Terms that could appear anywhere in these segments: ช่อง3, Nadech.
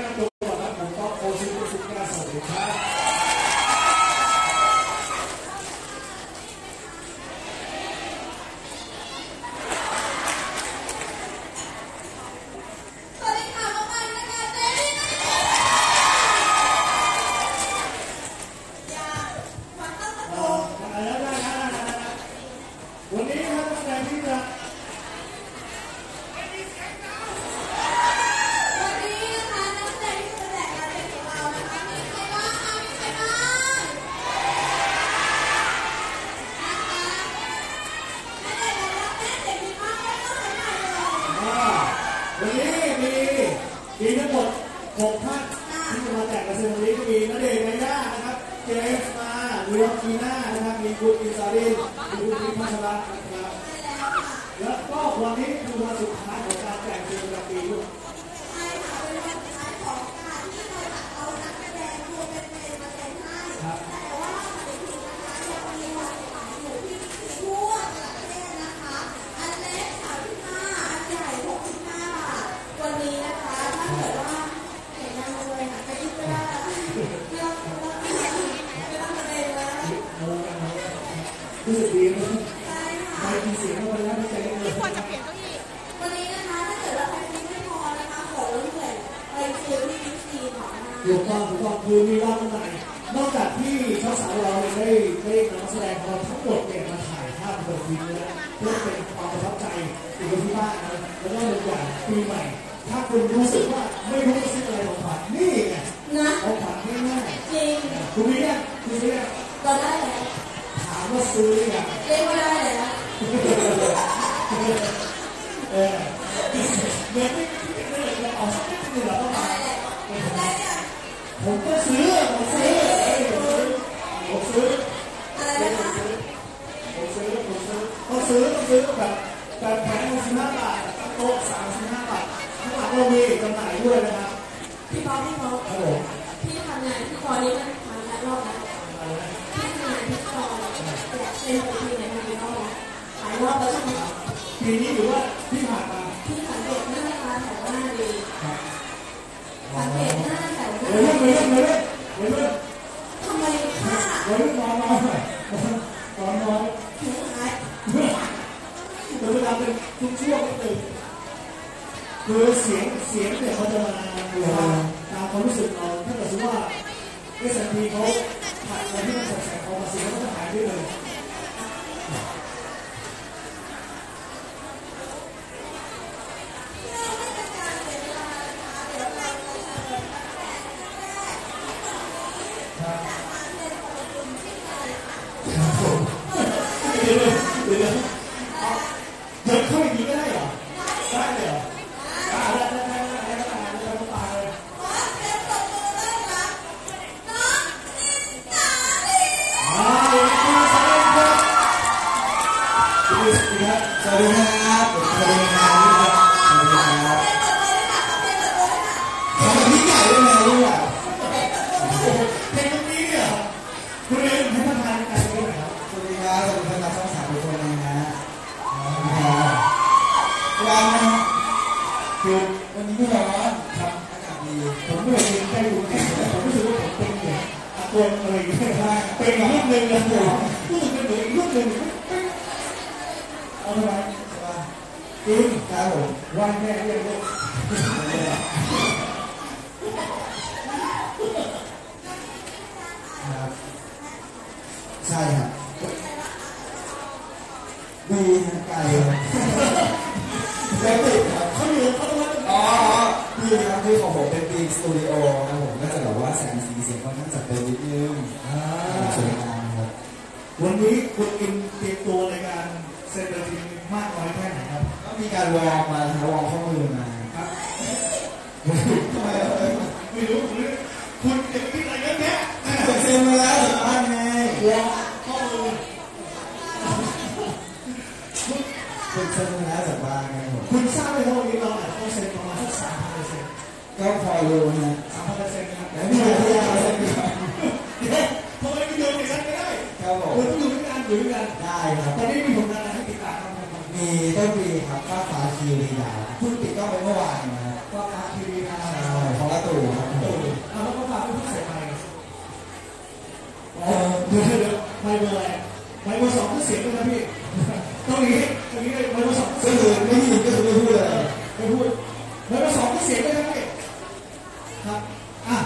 ะนำตัวก่อนนะผมก็โคชิคุสุกาสวัสดีครับวันนี้นะครับนักแสดงที่จะวันนี้นะคะนักแสดงที่จะแสดงการแสดงของเรานะคะมีใครบ้างคะมีใครบ้างนะคะแม่เด็กบอกว่าแม่เด็กมีมากไม่ต้องใช้ใหม่เลยวันนี้มีทั้งหมด6ท่านที่จะมาแจกกระเซ็นวันนี้ก็มีณเดชน์ มายานะครับเจฟมาเรือกีน่านะครับมีคุณอิสราเอลมีคุณพิพัชระนะครับแล้วก็วันนี้คือวันสุดท้ายของการแจกเงินปีด้วยใช่ค่ะเป็นวันสุดท้ายของการที่เราจะเอานักแสดงตัวเป็นมาแสดงให้แต่ว่าในทีมนะคะจะมีวันขายอยู่ที่ทั่วประเทศนะคะอันเล็ก35อันใหญ่65 บาทวันนี้นะคะถ้าเกิดว่าเห็นนางเลยค่ะจะคิดว่ารู้สึกดีมั้ยไปกินเสียงเข้าไปแล้วไม่ใจเลยไม่ควรจะเปลี่ยนเก้าอี้วันนี้นะคะถ้าเกิดเราไปกินไม่พอนะคะขอเพื่อนไปซื้อที่บิ๊กซีของนะคะถูกต้องคือมีว่าเมื่อไหร่นอกจากที่ช่อง3เราได้นำแสดงของเราทั้งหมดเนี่ยมาถ่ายภาพบนวิวแล้วเพื่อเป็นความประทับใจอยู่ที่บ้านนะแล้วก็เป็นอย่างปีใหม่ถ้าคุณรู้สึกว่าไม่รู้จะซื้ออะไรของขวัญนี่ไงนะของขวัญง่ายๆจริงคุณมีเนี่ยคุณซื้อเนี่ยตอนได้แล้วก็ซื้อเนี่ยเล่นไม่ได้เลยนะเดี๋ยวไม่ออกสักนิดนึงแล้วก็มาผมก็ซื้ออะไรนะคะผมซื้อแบบแผง65 บาทโต๊ะ35 บาทข้างหลังเรามีจำหน่ายด้วยนะครับพี่ป๊อปครับผมพี่ทำงานที่คอนี้มันทำงานรอบนะเป็นปีไหนปีรอบหลายรอบแล้วใช่ไหมปีนี้หรือว่าที่ผ่านมาที่สังเกตหน้าตาแถวหน้าดีสังเกตหน้าแถวหน้าเดี๋ยวทำไมค่ะเดี๋ยวนอนถึงหายแต่เวลาเป็นทุกช่วงก็ตื่นคือเสียงเนี่ยเขาจะมาตามความรู้สึกเราถ้าเกิดว่าS&P เขาถ่ายมาที่มันแสบๆออกมาเสียงก็จะหายด้วยเลยเดินเข้าอย่างนี้ก็ได้เหรอได้เหรอคือวันนี้ร้อนครับอากาศดีผมไม่เคยได้ดูแข่งแต่ผมรู้สึกว่าผมเป็นเด็กตัวอะไรอย่างเงี้ยเป็นอีกรูปหนึ่งนะผมรู้สึกเป็นอีกรูปหนึ่งเอาไปกินครับผมวันแม่เรียกลูกครับใช่ครับดีไกลปีครับที่ของผมเป็นปีสตูดิโอครับผมก็จะแบบว่าแสงสีเสียงค่อนข้างจัดเต็มนิดนึงสวยงามครับวันนี้คุณกินเตรียมตัวในการเซตระดับมากน้อยแค่ไหนครับก็มีการวอร์มมาครับวอร์มข้อมือมาครับทำไมไม่รู้คุณเตรียมอะไรเยอะแยะเซ็นมาแล้วถึงบ้านไงวอร์มข้อมือคุณเซ็นมาแล้วถึงบ้านไงผมคุณทราบไหมว่าวันนี้เราอาจจะต้องเซ็นประมาณ3%ก็พอรู้นะ3%ครับแล้วมีอะไรเซ็นกันเฮ้ยทำไมไม่โดนอีกสักไม่ได้ครับ ครับผมคุณต้องอยู่ด้วยกันอยู่ด้วยกันได้ครับตอนนี้มีผลงานอะไรให้ติดตามบ้างครับมีต้นปีครับฟ้าฟ้าคีรีดาวเพิ่งติดกล้องไปเมื่อวานนะฟ้าฟ้าคีรีดาวของละตู่ครับตู่แล้วก็ฟ้าเป็นผู้ใส่ไมค์เดี๋ยวไมค์เบอร์อะไรไมค์เบอร์สองก็เสียงด้วยนะพี่ตรงนี้ไมค์เบอร์สองก็คือไม่ยินก็คือไม่พูดเลยไม่พูดไมค์เบอร์สองก็เสียงด้วยนะพี่ครับอ่ะ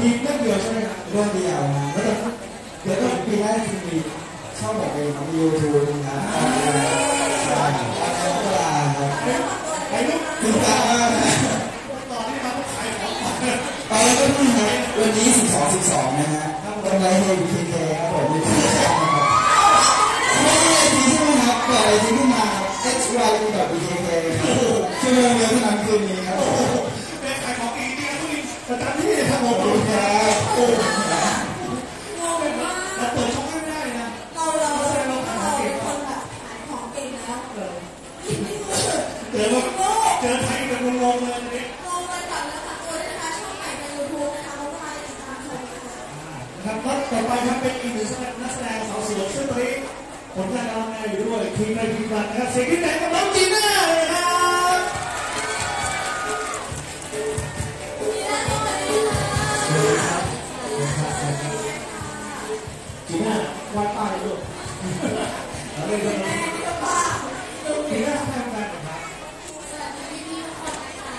มีเรื่องเดียวใช่ไหมครับเรื่องเดียวนะแล้วเดี๋ยวต้องปีหน้าจะมีช่องแบบเป็นของ YouTube นะใช่ช่องตลาดครับไอ้ลูกติดตามตอนนี้มาต้องขายของไปแล้วก็นี่ครับวันนี้12 นะฮะกำไรเฮลพีเคครับผมมีที่ช่องนะครับไม่ใช่ที่ช่องครับแต่ที่ขึ้นมาเอ็กซ์ไวน์กับพีเคคือเรื่องนั้นคืนนี้ครับเป็นขายของเองเนี่ยทุกทีครับผมดูแลโอ้โหแบบว่าเราเปิดช่องไม่ได้นะเราคนแบบขายของเก่งนะเจอไทยแบบงงเลยนี่งงเลยจับแล้วค่ะตัวนะคะช่องใหม่ในยูทูบนะคะเขาพายติดตามชมนะคะนะครับต่อไปครับเป็นอีกหนึ่งนักแสดงสาวสวยซึ่งตอนนี้ผลงานเราเนี่ยอยู่ด้วยทีมในทีมบัตรนะครับเสียงที่ไหนกับน้องจีน่าเลยครับจีน่าวาดป้ายลูกแล้วเรื่องนี้จีน่าทำอะไรกันครับสวัสดีพี่ทุกคนค่ะ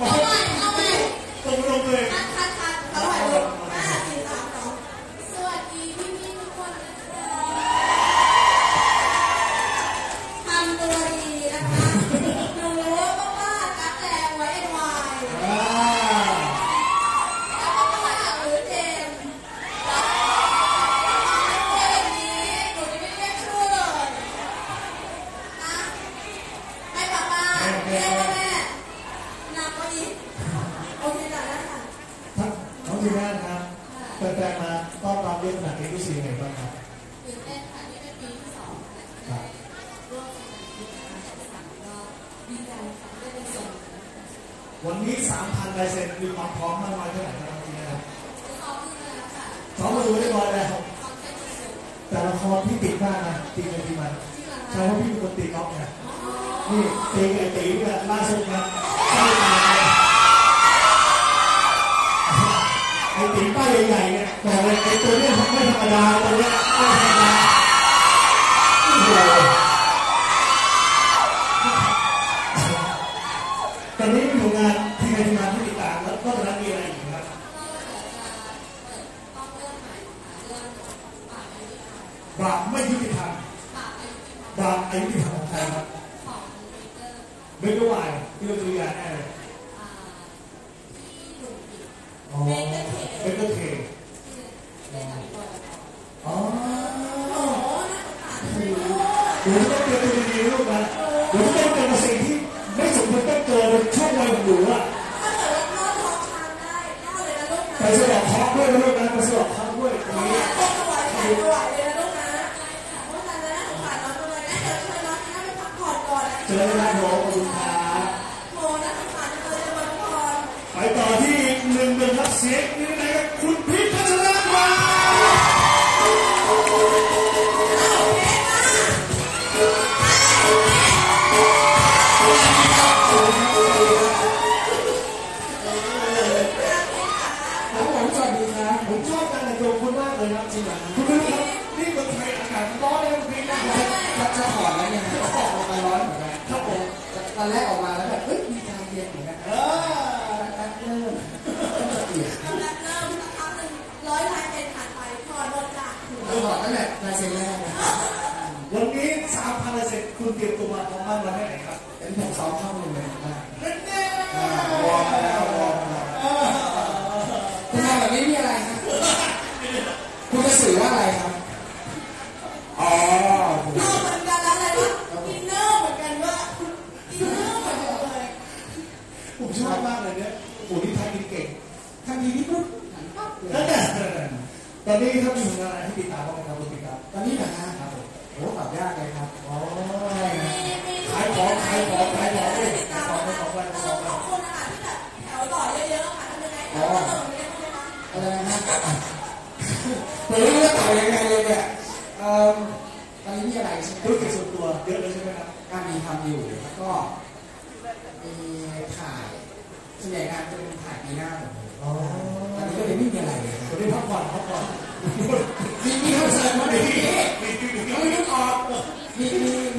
เอาไว้ตรงเลยคัดเอาไว้ลูก5 4 3 2สวัสดีพี่ทุกคนนะคะทำตัวดีนะคะหนูป้ากั๊กแรงไว้เอ็นวายแฟนมาต้อนรับเรื่องหนักเอ็กซ์ซีไงบ้างครับตื่นเต้นค่ะนี่เป็นปีที่2ค่ะร่วมกันที่การศึกษาก็ดีใจค่ะได้เป็นส่วนวันนี้ 3,000 ลายเซ็นมีความพร้อมมากมายเท่าไหร่ครับทีนี้ครับ2 มือได้บอลแล้วแต่ละครที่ติดบ้างนะติดอะไรที่มันใช่เพราะพี่เป็นคนติดล็อกเนี่ยนี่ตีไอตีเนี่ยล่าสุดนะไอ้ตีป้ายใหญ่ๆเนี่ยบอกเลยไอ้ตัวนี้มันไม่ธรรมดาตัวนี้ไม่ธรรมดาตอนนี้มีผลงานที่ใครมาที่ติดตามแล้วก็ตอนนั้นมีอะไรอีกครับบาปไม่ยุติธรรมบาปไม่ยุติธรรมของใครครับไม่รู้ว่าที่เราตัวอย่างแน่เลยเบเกอร์เทอ๋อเดี๋ยวต้องเกิดตัวดีลูกนะเดี๋ยวต้องเกิดสิ่งที่ไม่สมควรต้องเกิดในช่วงวัยหนุ่มอ่ะไปสอบคอร์สด้วยนะลูกนะไปสอบคอร์สด้วยเจอแล้วโหคุณพาไปต่อที่1นักเสียงนี่นะครับคุณพิชพัชรวาผมสวัสดีครับผมชอบการแต่งตัวคุณมากเลยครับจริงๆคุณรู้ครับนี่เมืองไทยอากาศร้อนเลยคุณพิชนะครับจะถอดแล้วเนี่ยจะออกมาร้อนเหมือนกันครับผมตอนแรกออกมาแล้วแบบเฮ้ยมีทางเดียวเหมือนกันวันนี้ 3,000 ลายเซ็นคุณเตรียมตัวมาพร้อมมากแล้วให้ไหนครับเป็นพวก2 เท่าเลยไหมนั่นแน่วอร์มแล้ววอร์มคุณทำแบบนี้มีอะไรครับคุณจะสื่อว่าอะไรครับอ๋อเหมือนกันอะไรนะอินเนอร์เหมือนกันว่าอินเนอร์เหมือนกันเลยผมชอบมากเลยเนี่ยโอ้นี่ทำดีเก่งทำดีนี่ปุ๊บนั่นแหละตอนนี้ครับมีงานอะไรให้ติดตามบ้างครับคุณติดตามตอนนี้นะครับโอ้ตัดยากเลยครับโอ้ขายของเลยติดตามขอบคุณนะคะที่แบบแถวต่อเยอะๆค่ะทำยังไงก็ต้องเรียนรู้นะคะ ยังไงเลยเนี่ยตอนนี้มีอะไรธุรกิจส่วนตัวเยอะเลยใช่ไหมครับการมีทำอยู่แล้วก็มีถ่ายส่วนใหญ่งานจะเป็นถ่ายปีหน้าหมดตอนนี้ก็เลยไม่มีอะไรเลยครับได้พักผ่อนมีคอนเสิร์ตมาดียังไม่ต้องออกมี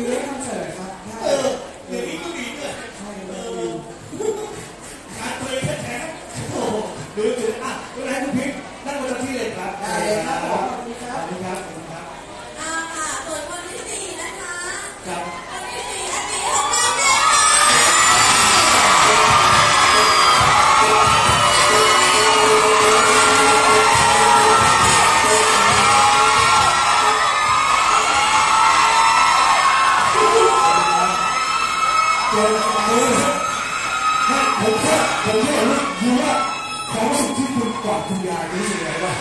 เล่นคอนเสิร์ตครับเดี๋ยวนี้ก็ดีด้วยใช่เลยการเพลงแท้ๆโอ้โหดูอ่ะดูแลคุณพิกนั่งบนที่เลยครับได้เลยครับขอบคุณครับขอบคุณครับค่ะเปิดวันที่สี่นะคะวันที่สี่อันนี้ของเราผมแค่ความรู้สึกที่คุณกอดคุณยายรู้สึกไงวะ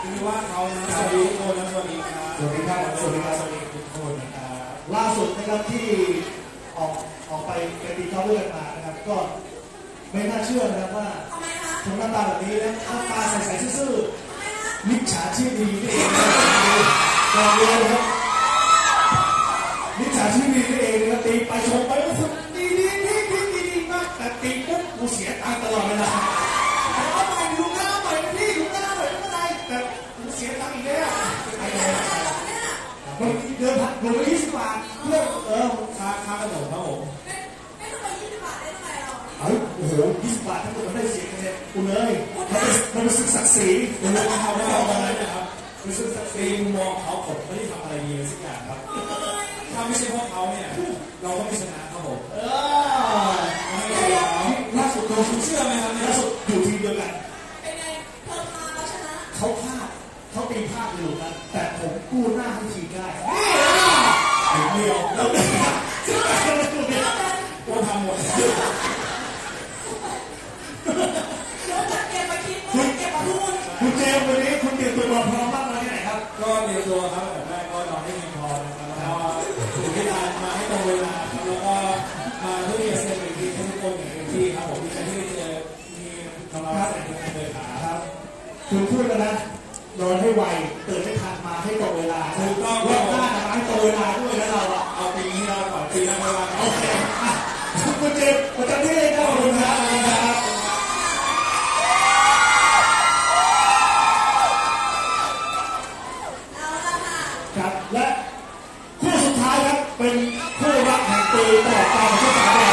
คือว่าเขานะสวัสดีทุกคนนะสวัสดีทุกคนนะครับล่าสุดนะครับที่ออกไปกติกาเลือกมานะครับก็ไม่น่าเชื่อนะครับว่าทำหน้าตาแบบนี้แล้วตาใสๆซื่อๆมิจฉาชีพดีนี่เองนะครับมิจฉาชีพดีนี่เองนะตีไปชมไปว่าคุณดีมากแต่ตีปุ๊บกูเสียตังค์ตลอดเวลาเอาไปดูหน้าไปนี่ดูหน้าไปไม่ได้แต่กูเสียตังค์อีกแล้วไอ้เด็กมันเดินผ่านดูไป20 บาทเพื่อค่าขนมครับผมไม่ต้องไป20 บาทได้ทำไมเราโอ้โห20 บาททั้งหมดมันได้เสียเนี่ยกูเลยมันรู้สึกศักดิ์ศรีกูมองเขาไม่มองอะไรนะครับรู้สึกศักดิ์ศรีมองเขาผมไม่ได้ทำอะไรดีเลยสักอย่างครับถ้าไม่ใช่พวกเขาเนี่ยเราก็ไม่ชนะครับผมล่าสุดเราเชื่อไหมครับล่าสุดอยู่ทีมเดียวกันเป็นไงเธอพาเราชนะเขาพลาดเขาตีพลาดอยู่นะแต่ผมกู้หน้าให้ทีมได้เดียวเราได้เราทำหมดคุณเจมวันนี้คุณเตรียมตัวพร้อมมากมาที่ไหนครับก็เตรียมตัวครับแต่แม่ก็นอนให้เพียงพอนะครับแล้วถึงเวลามาให้ตรงเวลาครับแล้วก็มาเพื่อที่จะเซ็นเป็นที่ทุกคนอย่างเต็มที่ครับผมมีการที่จะมีธรรมะในการเดินขาครับคุณพูดกันนะนอนให้ไวตื่นให้ทันมาให้ตรงเวลาถูกต้องว่าหน้าทำให้ตรงเวลาด้วยนะเราเอาปีนี้เราก่อนปีนั้นเราโอเคคุณเจมประจำที่เลยครับคุณครับเป็นผู้รักแห่งปีตลอดกาลทุกสายครั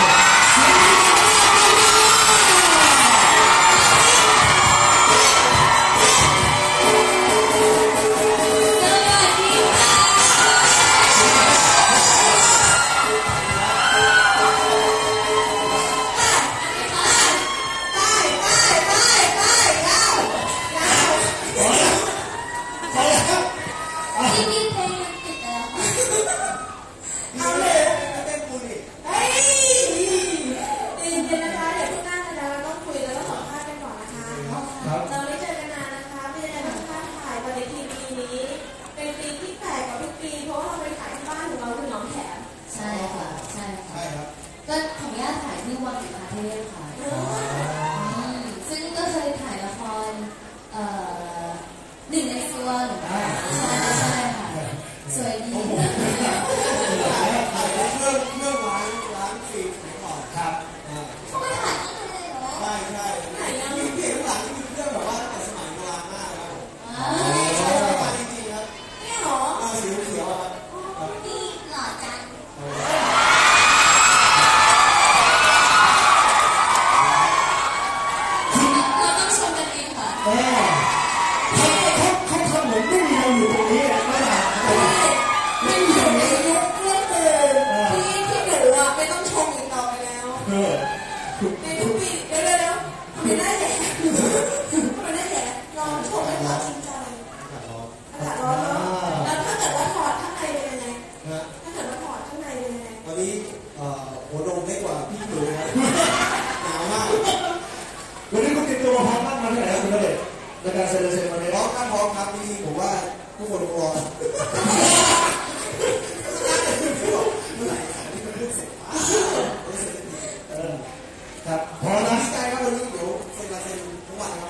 บพอนะใจครับวันนี้เดี๋ยวเซ็นทุกวันครับ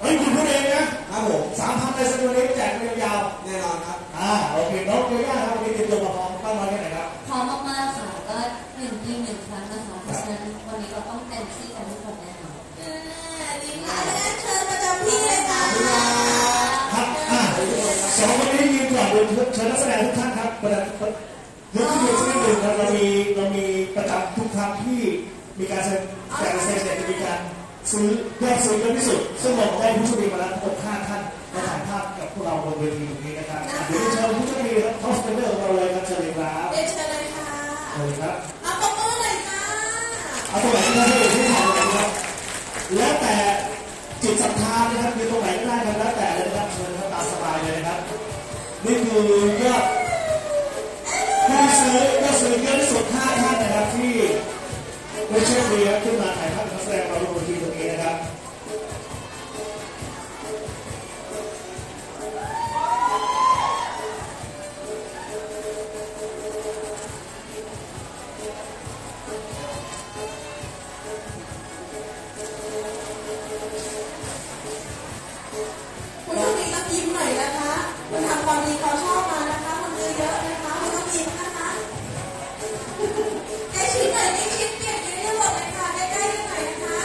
วันนี้เฮ้ยคุณพูดเอง ทำอะไรสักวันนี้แจกยาวๆแน่นอนครับโอเคน้องเยอะมากครับมีติดตัวมาพร้อมบ้างวันนี้ไหนครับพร้อมมากๆค่ะก็1 ปี 1 ครั้งนะคะเพราะฉะนั้นวันนี้เราต้องเต็มที่กันทุกคนแน่นอนดีมากและเชิญประจำที่เลยค่ะครับสองวันนี้ยืนกว่าเดิมเชิญนักแสดงทุกท่านครับประจำยกขึ้นเวทีหนึ่งครับเรามีประจำทุกครั้งที่มีการแสดงจะมีการซื้อยอดซื้อเยอะที่สุดซึ่งเราได้ผู้โชคดีมาแล้วทั้งหมด5 ท่านมาถ่ายภาพกับพวกเราบนเวทีตรงนี้นะครับเดี๋ยวเชิญผู้โชคดีครับท็อปสเปนเดอร์ของเราเลยครับเชิญเลยครับเชิญเลยค่ะเชิญครับเอาตัวมือเลยค่ะเอาตัวไหนก็ได้ที่ถ่ายเลยครับแล้วแต่จิตศรัทธานะครับมีตัวไหนก็ได้ครับแล้วแต่เลยนะครับเชิญครับตามสบายเลยนะครับนี่คือยอดผู้ซื้อยอดซื้อเยอะที่สุด5 ท่านนะครับที่ผู้โชคดีครับขึ้นมาถ่ายภาพแสดงความรู้ที่ตรงนี้นะครับคุณต้องมีต้องยิ้มหน่อยนะคะคุณทำความดีเขาชอบมานะคะคุณเยอะๆนะคะคุณต้องยิ้มนะคะได้ชิมหน่อยได้ชิมเปลี่ยนกันได้หมดเลยค่ะได้ได้หน่อยนะคะ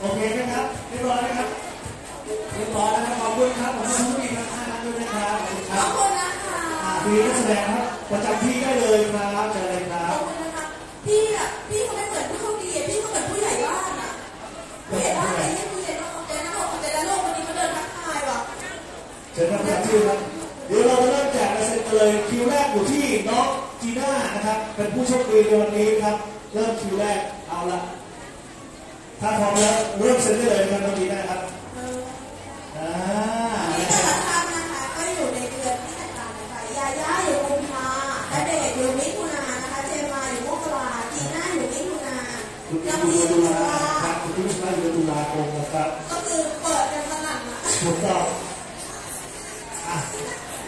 โอเคนะครับเรียบร้อยนะครับเรียบร้อยแล้วขอบคุณครับผมทุกทีนะด้วยนะครับขอบคุณนะคะมีนักแสดงครับประจำที่ได้เลยครับเจอเลยครับขอบคุณนะคะพี่เขาไม่เหมือนผู้โชคดีพี่เขาเหมือนผู้ใหญ่บ้านอ่ะผู้ใหญ่บ้านอะไรเนี่ยผู้ใหญ่บ้านของแต่ละโลกของแต่ละโลกวันนี้เขาเดินทักทายว่ะเชิญครับชื่อครับเดี๋ยวเราจะเริ่มแจกเซ็นเลยคิวแรกอยู่ที่น้องจีน่านะครับเป็นผู้โชคดีในวันนี้ครับเริ่มคิวแรกเอาละถ้าพร้อมแล้วเริ่มเซ็นได้เลยครับน้องจีน่าครับที่แต่ละท่านนะคะก็อยู่ในเดือนที่ต่างๆนะคะยาย่าอยู่กุมภาและเด็กอยู่มิถุนานะคะเจมาอยู่มกราจีน่าอยู่มิถุนาน้ำดีอยู่ตุลาครับคุณที่มาอยู่ตุลาคมนะครับก็คือเปิดกันสนั่นนะถูกต้อง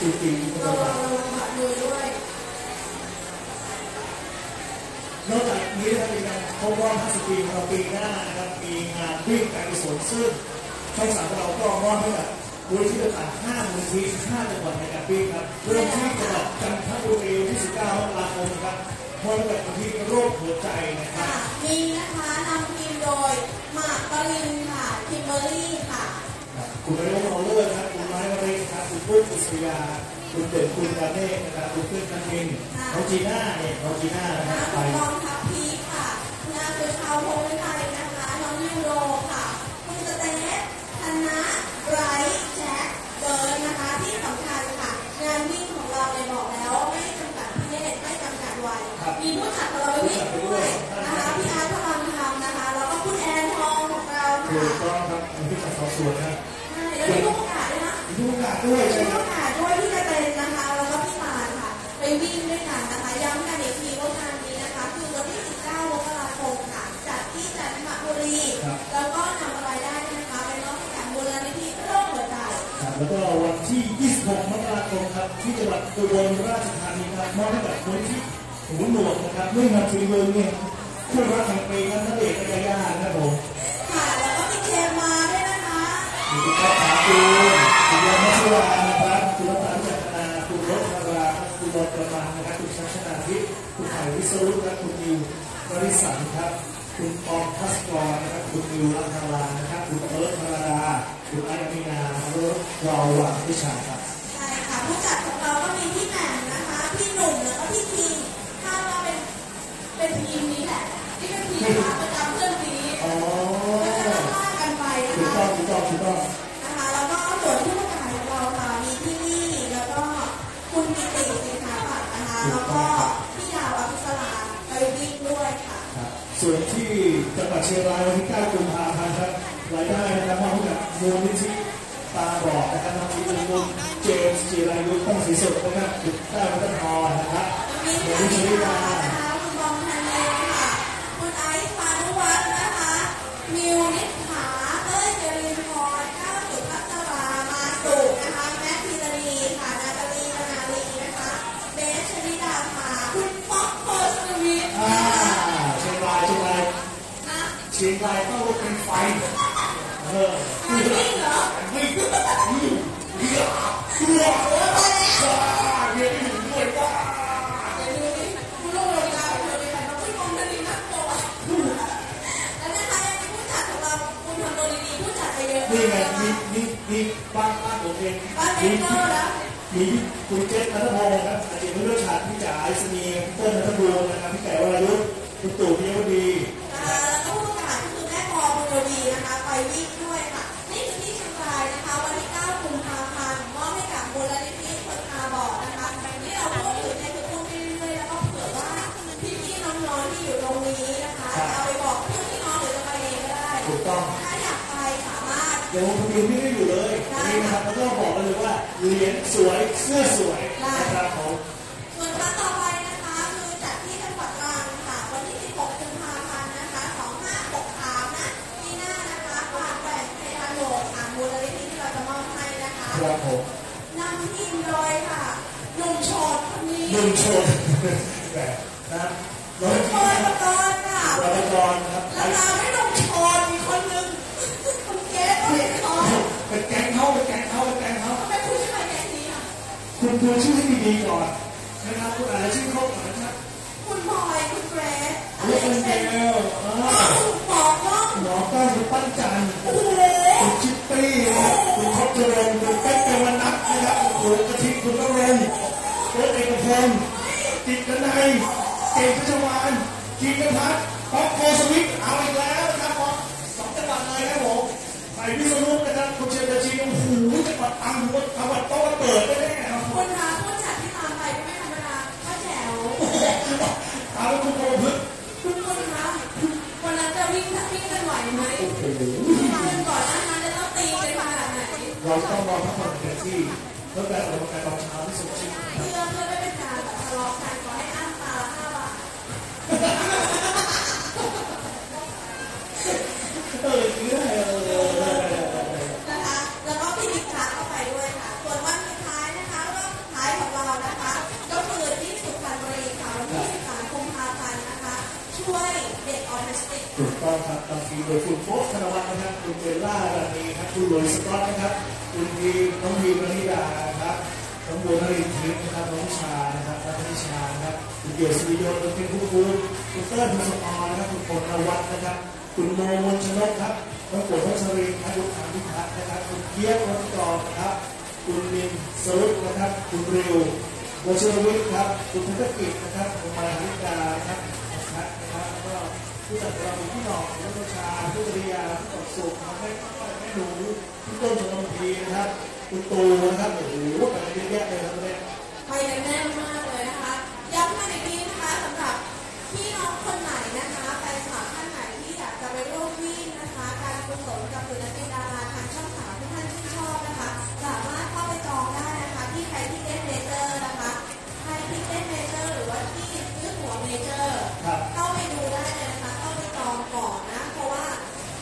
จริงๆระวังบาดมือด้วยนอกจากนี้นะครับมีการครบรอบ 50 ปีของเราปีหน้านะครับมีงานวิ่งการกุศลซึ่งช่อง3ของเราก็มอบให้กับมูลนิธิต่างๆ5 มูลนิธิ 5 จังหวัดในการวิ่งครับเริ่มที่จังหวัดจันทบุรีที่19 มกราคมครับพร้อมกับมูลนิธิโรคหัวใจนะครับมีนะคะนำทีมโดยมากปรินค่ะคิมเบอร์รี่ค่ะคุณไม้วงเลิศครับคุณไม้วริศครับคุณปุ้ยปุศยาคุณเด่นคุณกาเน่นะครับคุณเพื่อนนักบินน้องจีน่าเนี่ยน้องจีน่านะครับไปน้องทัพพีค่ะนาคือชาวโพลิไทยนะคะน้องยูโรค่ะคุณสเตฟธนะไบรท์แจ็คเดินนะคะที่สำคัญค่ะงานวิ่งของเราเนี่ยบอกแล้วไม่จำกัดเพศไม่จำกัดวัยมีผู้จัดเราวิ่งด้วยนะคะพี่อาร์ตพลังธรรมนะคะแล้วก็คุณแอนทองของเราค่ะถูกต้องครับผู้จัดสองส่วนนะใช่แล้วมีผู้ประกาศด้วยนะผู้ประกาศด้วยใช่ไหมวิ่งด้วยกันนะคะย้ำกันอีกทีว่างานนี้นะคะคือวันที่ 19 มกราคมค่ะจัดที่จันทบุรีแล้วก็นำรายได้นะคะไปร่วมกับมูลนิธิโรคหัวใจแล้วก็วันที่ 26 มกราคมครับที่จังหวัดอุบลราชธานีครับมอบให้กับมูลนิธิหูหนวกนะครับด้วยเงินทีเงินเนี่ยคู่รักแห่งปีนั้นนั่นเองกันยานะครับผมค่ะแล้วก็มีเชมาด้วยนะคะมีคุณพ่อขาดูคุณยายมัชวานะครับคุณรัตน์จักรนาคุณรถธาราคุณบอลประมาณนะครับคุณชัชนาธิคุณไผ่วิศรุตและคุณนิวบริสันครับคุณปองพัสกรนะครับคุณนิวรัตนลานะครับคุณเอิร์ธธาราคุณไออามินาและเราหวังวิชาครับใช่ค่ะผู้จัดของเราก็มีพี่แหม่มนะคะพี่หนุ่มแล้วก็พี่ทีมถ้าว่าเป็นทีมนี้แหละที่เป็นทีมนะคะประจำเรื่องนี้ก็จะต้องว่ากันไปนะคะถูกต้องนะคะแล้วก็ส่วนผู้ประกาศของเราค่ะมีที่นี่แล้วก็คุณกิติสินค้าบัตรนะคะแล้วก็พี่ดาวอภิษราไปวิ่งด้วยค่ะส่วนที่ จังหวัดเชียงรายวันที่9กุมภาพันธ์ครับรายได้นะครับมอบให้กับมูลนิธิตาบอดนะครับนำทีมโดยเจมส์จีรายุต้องสีสุดนะครับบุตรต้าวัฒนทรนะครับมูลนิธิตาคุณบอมธเนศค่ะคุณไอซ์พานุวัฒน์นะคะมิวนิขาเต้ยเจริญพรก้าวสุภัสรามาสุนะคะแมทธีรีค่ะนาตาลีมนาลีนะคะเบสชลิดาค่ะคุณป๊อกโพสวีเชียงรายต้องลุกเป็นไฟวิ่งเหรอวิ่งเยอะนี่ไงนี่บ้านผมเองนี่นี่คุณเจษณัฐพงศ์ครับอาจารย์ผู้เชี่ยวชาญพี่จ๋าไอซ์นีพี่เติ้ลนัทบูรณ์นะครับพี่ไก่วรายุทธ์คุณตู่พิยวุฒิแล้วก็ผู้ประกาศคือแม่พอบุญโรดีนะคะไปวิ่งด้วยค่ะนี่คือที่เชียงรายนะคะวันที่9กุมภาพันธ์มอบให้กับมูลนิธิคนตาบอดนะคะที่เราพูดถึงเนี่ยคือพูดไปเรื่อยแล้วก็เผื่อว่าพี่ๆน้องๆที่อยู่ตรงนี้นะคะเอาไปบอกพี่น้องหรือจะไปเองก็ได้ถูกต้องเดี๋ยวคุณบิวพี่ไม่อยู่เลยนี่นะครับแล้วก็บอกเลยว่าเหรียญสวยเสื้อสวยนะครับผมส่วนครั้งต่อไปนะคะคือจัดที่จังหวัดตรังค่ะวันที่16กุมภาพันธ์นะคะ2563นะที่หน้านะคะฝากแหวนเพชรโหลดอ่างมูลนิธิที่เราจะมอบให้นะคะครับผมนำทีมโดยค่ะหนุ่มโชดคนนี้หนุ่มโชดแบบนะโดยที่ประกอบครับแล้วเราให้หนุ่มโชดอีกคนนึงเป็นแกงเขาเป็นผู้ชื่ออะไรแกงนี้อ่ะคุณดูชื่อให้ดีๆก่อนนะครับคุณอะไรชื่อเขาก่อนนะครับคุณบอยคุณเกรซคุณเกลคุณหมอก้องคุณปั้นจันคุณชิปปี้คุณท็อปเจริญคุณเป๊กเกวนัทนะครับคุณกระทิงคุณกระเรนคุณเอกพงศ์จิตกนัยเก่งพิชวานจิตกพัฒน์ป๊อกโกสวิทเอาอีกแล้วนะครับป๊อกสองจังหวัดเลยครับผมไอ้พี่สนุกนะครับคุณเจริญจีนหูจังหวัดอังกฤษจังหวัดต้องเปิดได้แน่ครับคนรักคนจัดที่ตามไปก็ไม่ธรรมดาก็แจ๋วเอาแล้วคุณโกพฤกษ์คุณคนรักวันนั้นจะวิ่งกันไหวไหมคนก่อนหน้านั้นจะต้องตีกันขนาดไหนเราต้องรอพักผ่อนเต็มที่เพื่อการออกกำลังกายตอนเช้าที่สดชื่นเพื่อไม่เป็นการแบบทะเลาะกันขอให้อ้างตา5 บาทถูกต้องครับตอนนี้โดยคุณโฟธนวัฒน์นะครับคุณเจล่าราณีครับคุณโรยสกอตนะครับคุณพีน้องพีมณิดาครับน้องบัวนรินทิพย์นะครับน้องชานะครับน้องนิชานะครับคุณเดี่ยวสุริยนต์เป็นผู้พูดคุณเติ้ลคุณสปอร์นะครับคุณพลนวัฒน์นะครับคุณโมมนชนกครับน้องโกศชรินครับคุณธรรมพิพัฒน์นะครับคุณเกียรติวัฒน์กรนะครับคุณมินสรุปนะครับคุณเรียวโบชรวิทย์ครับคุณธนกิจนะครับคุณมาริกาครับนะครับก็ผู้จัดเราพี่หนองผู้ประชาผู้จริยาผู้ต่อสู้ทำให้ไม่รู้พี่ต้นชนพีนะครับคุณตูนะครับโอ้โหอะไรเยอะแยะเลยครับเนี่ยไปกันแน่นมากเลยนะคะย้ำมาอีกทีนะคะสำหรับพี่น้องคนไหนนะคะแฟนคลับท่านไหนที่อยากจะไปร่วมวิ่งนะคะการกุศลกับศิลปินดาราทางช่อง3ที่ท่านชื่นชอบนะคะสามารถเข้าไปจองได้นะคะที่ใครที่เล่นเมเจอร์นะคะใครที่เล่นเมเจอร์หรือว่าที่ซื้อหัวเมเจอร์เข้าไปดูได้เลยก่อนนะเพราะว่า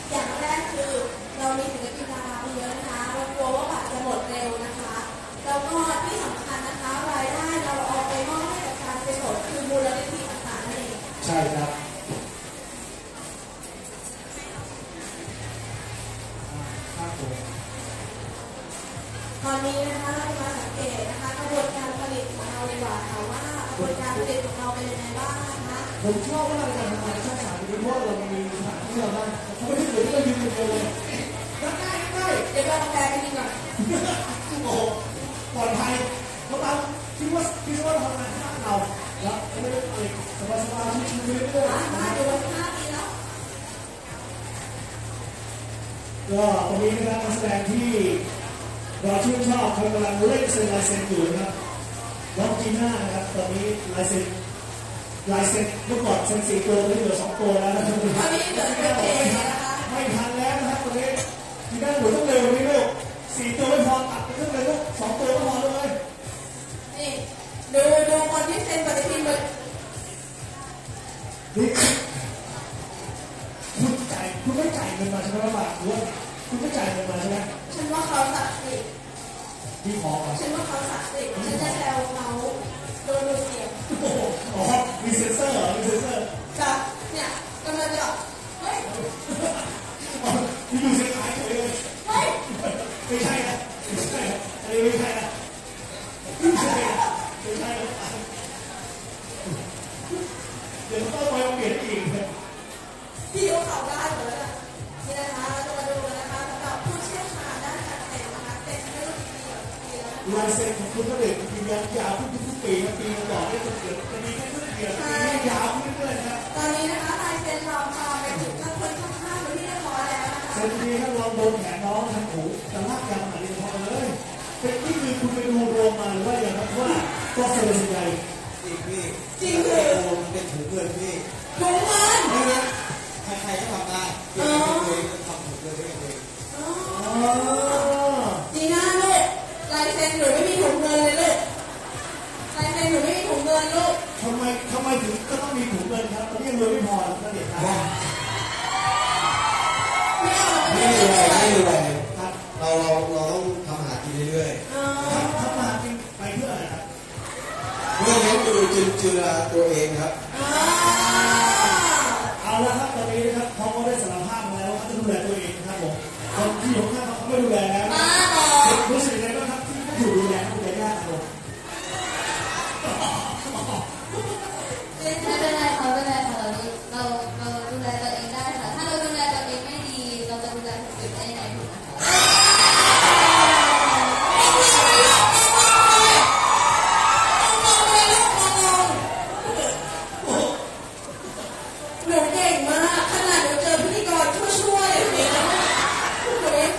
อย่างแรกคือเรามีศิลปินดาราไปเยอะนะคะเรากลัวว่าบัตรจะหมดเร็วนะคะแล้วก็ที่สำคัญนะคะรายได้เราเอาไปมอบให้กับการกุศลคือมูลนิธิต่างๆนั่นเองใช่ครับตอนนี้นะคะเรามาสังเกตนะคะกระบวนการผลิตของเราในบ่าค่ะว่ากระบวนการผลิตของเราเป็นยังไงบ้างนะผมชอบว่าเราจะทำอะไรเพราะเรามีสถานที่เราได้เขาไม่ได้เกิดที่เรายืนคนเดียวเลยได้เดี๋ยวเราแปลกันดีกว่าโอ้โหปลอดภัยเพราะเราคิดว่าเราทำงานข้างเราแล้วไม่ได้อะไรสบายชิวๆไม่ได้เรื่องอะไรเดี๋ยวเราข้ามไปแล้วก็ตรงนี้นะครับมาแสดงที่เราชื่นชอบเขากำลังเล่นเซ็นลายเซ็นอยู่นะครับน้องจีน่านะครับตอนนี้ลายเซ็น ลายเซ็ตเมื่อก่อนเซ็ต4 ตัวตอนนี้เหลือ2 ตัวแล้วนะครับตอนนี้เหลือ1 ตัวไม่ทันแล้วนะครับตอนนี้ที่ด้านหนูต้องเร็วนี่ลูก4 ตัวไม่พอตัดไปขึ้นเลยลูก2 ตัวก็พอเลยนี่ดูคนที่เซ็นปฏิทินเลยนี่คุณไม่จ่ายเงินมาใช่ไหมบาทหรือว่าคุณไม่จ่ายเงินมาใช่ไหมฉันว่าเขาศักดิ์สิทธิ์พี่ขอฉันว่าเขาศักดิ์สิทธิ์ฉันจะแซวเขาโดนเสียงอ๋อมีเซ็นเซอร์เหรอมีเซ็นเซอร์จ้ะเนี่ยกำลังจะเฮ้ยดูเสียงหายเลยเฮ้ยไม่ใช่นะอันนี้ไม่ใช่นะเดี๋ยวต้องไปเปลี่ยนอีกพี่ยกเขาได้หมดแล้วนี่นะคะเรามาดูนะคะสำหรับผู้เชี่ยวชาญด้านการเซ็นนะคะเซ็นไม่รู้กี่ปีแล้วลายเซ็นของคุณก็เด็กมียาวขึ้นทุกปีนะปีก่อนได้จนเกิดจะมีแค่เพื่อนเดียวมียาวขึ้นเรื่อยๆนะตอนนี้นะคะลายเซ็นเราพาไปถึงขั้นคนข้างๆที่เรียบร้อยแล้วนะคะเซ็นดีถ้าเราโดนแขนน้องทั้งหูจะลากยาวหน่อยพอเลยเซ็นนี่คือคุณไปดูรวมมาหรือว่าอย่างนั้นว่าก็เซ็นสิไงพี่จริงเลยเป็นถุงเงินพี่ถุงเงินเนี่ยใครๆก็ทำได้เองเลยทำถุงเงินได้เองจีน่าลูกลายเซ็นหนูไม่มีถุงเงินเลยลูกลายเซ็นหนูไม่มีถุงเงินลูกทำไมถึงก็ต้องมีถุงเงินครับตอนนี้ยังรวยไม่พอแล้วเด็กครับไม่รวยครับเราต้องทำหากินเรื่อยๆทำหากินไปเพื่ออะไรครับเรื่องนี้ดูจุลาตัวเองครับเอาละครับตอนนี้นะครับเขาก็ได้สารภาพมาแล้วว่าจะดูแลตัวเองนะครับผมคนที่อยู่ข้างเขาไม่ดูแลแล้วรู้สึกยังไงบ้างครับที่ไม่ถูกดูแลดูแลยากครับไม่เป็นไรค่ะไม่เป็นไรค่ะเราดูแลตัวเองได้ค่ะถ้าเราดูแลตัวเองไม่ดีเราจะดูแลคนอื่นได้ยังไงถูกไหมค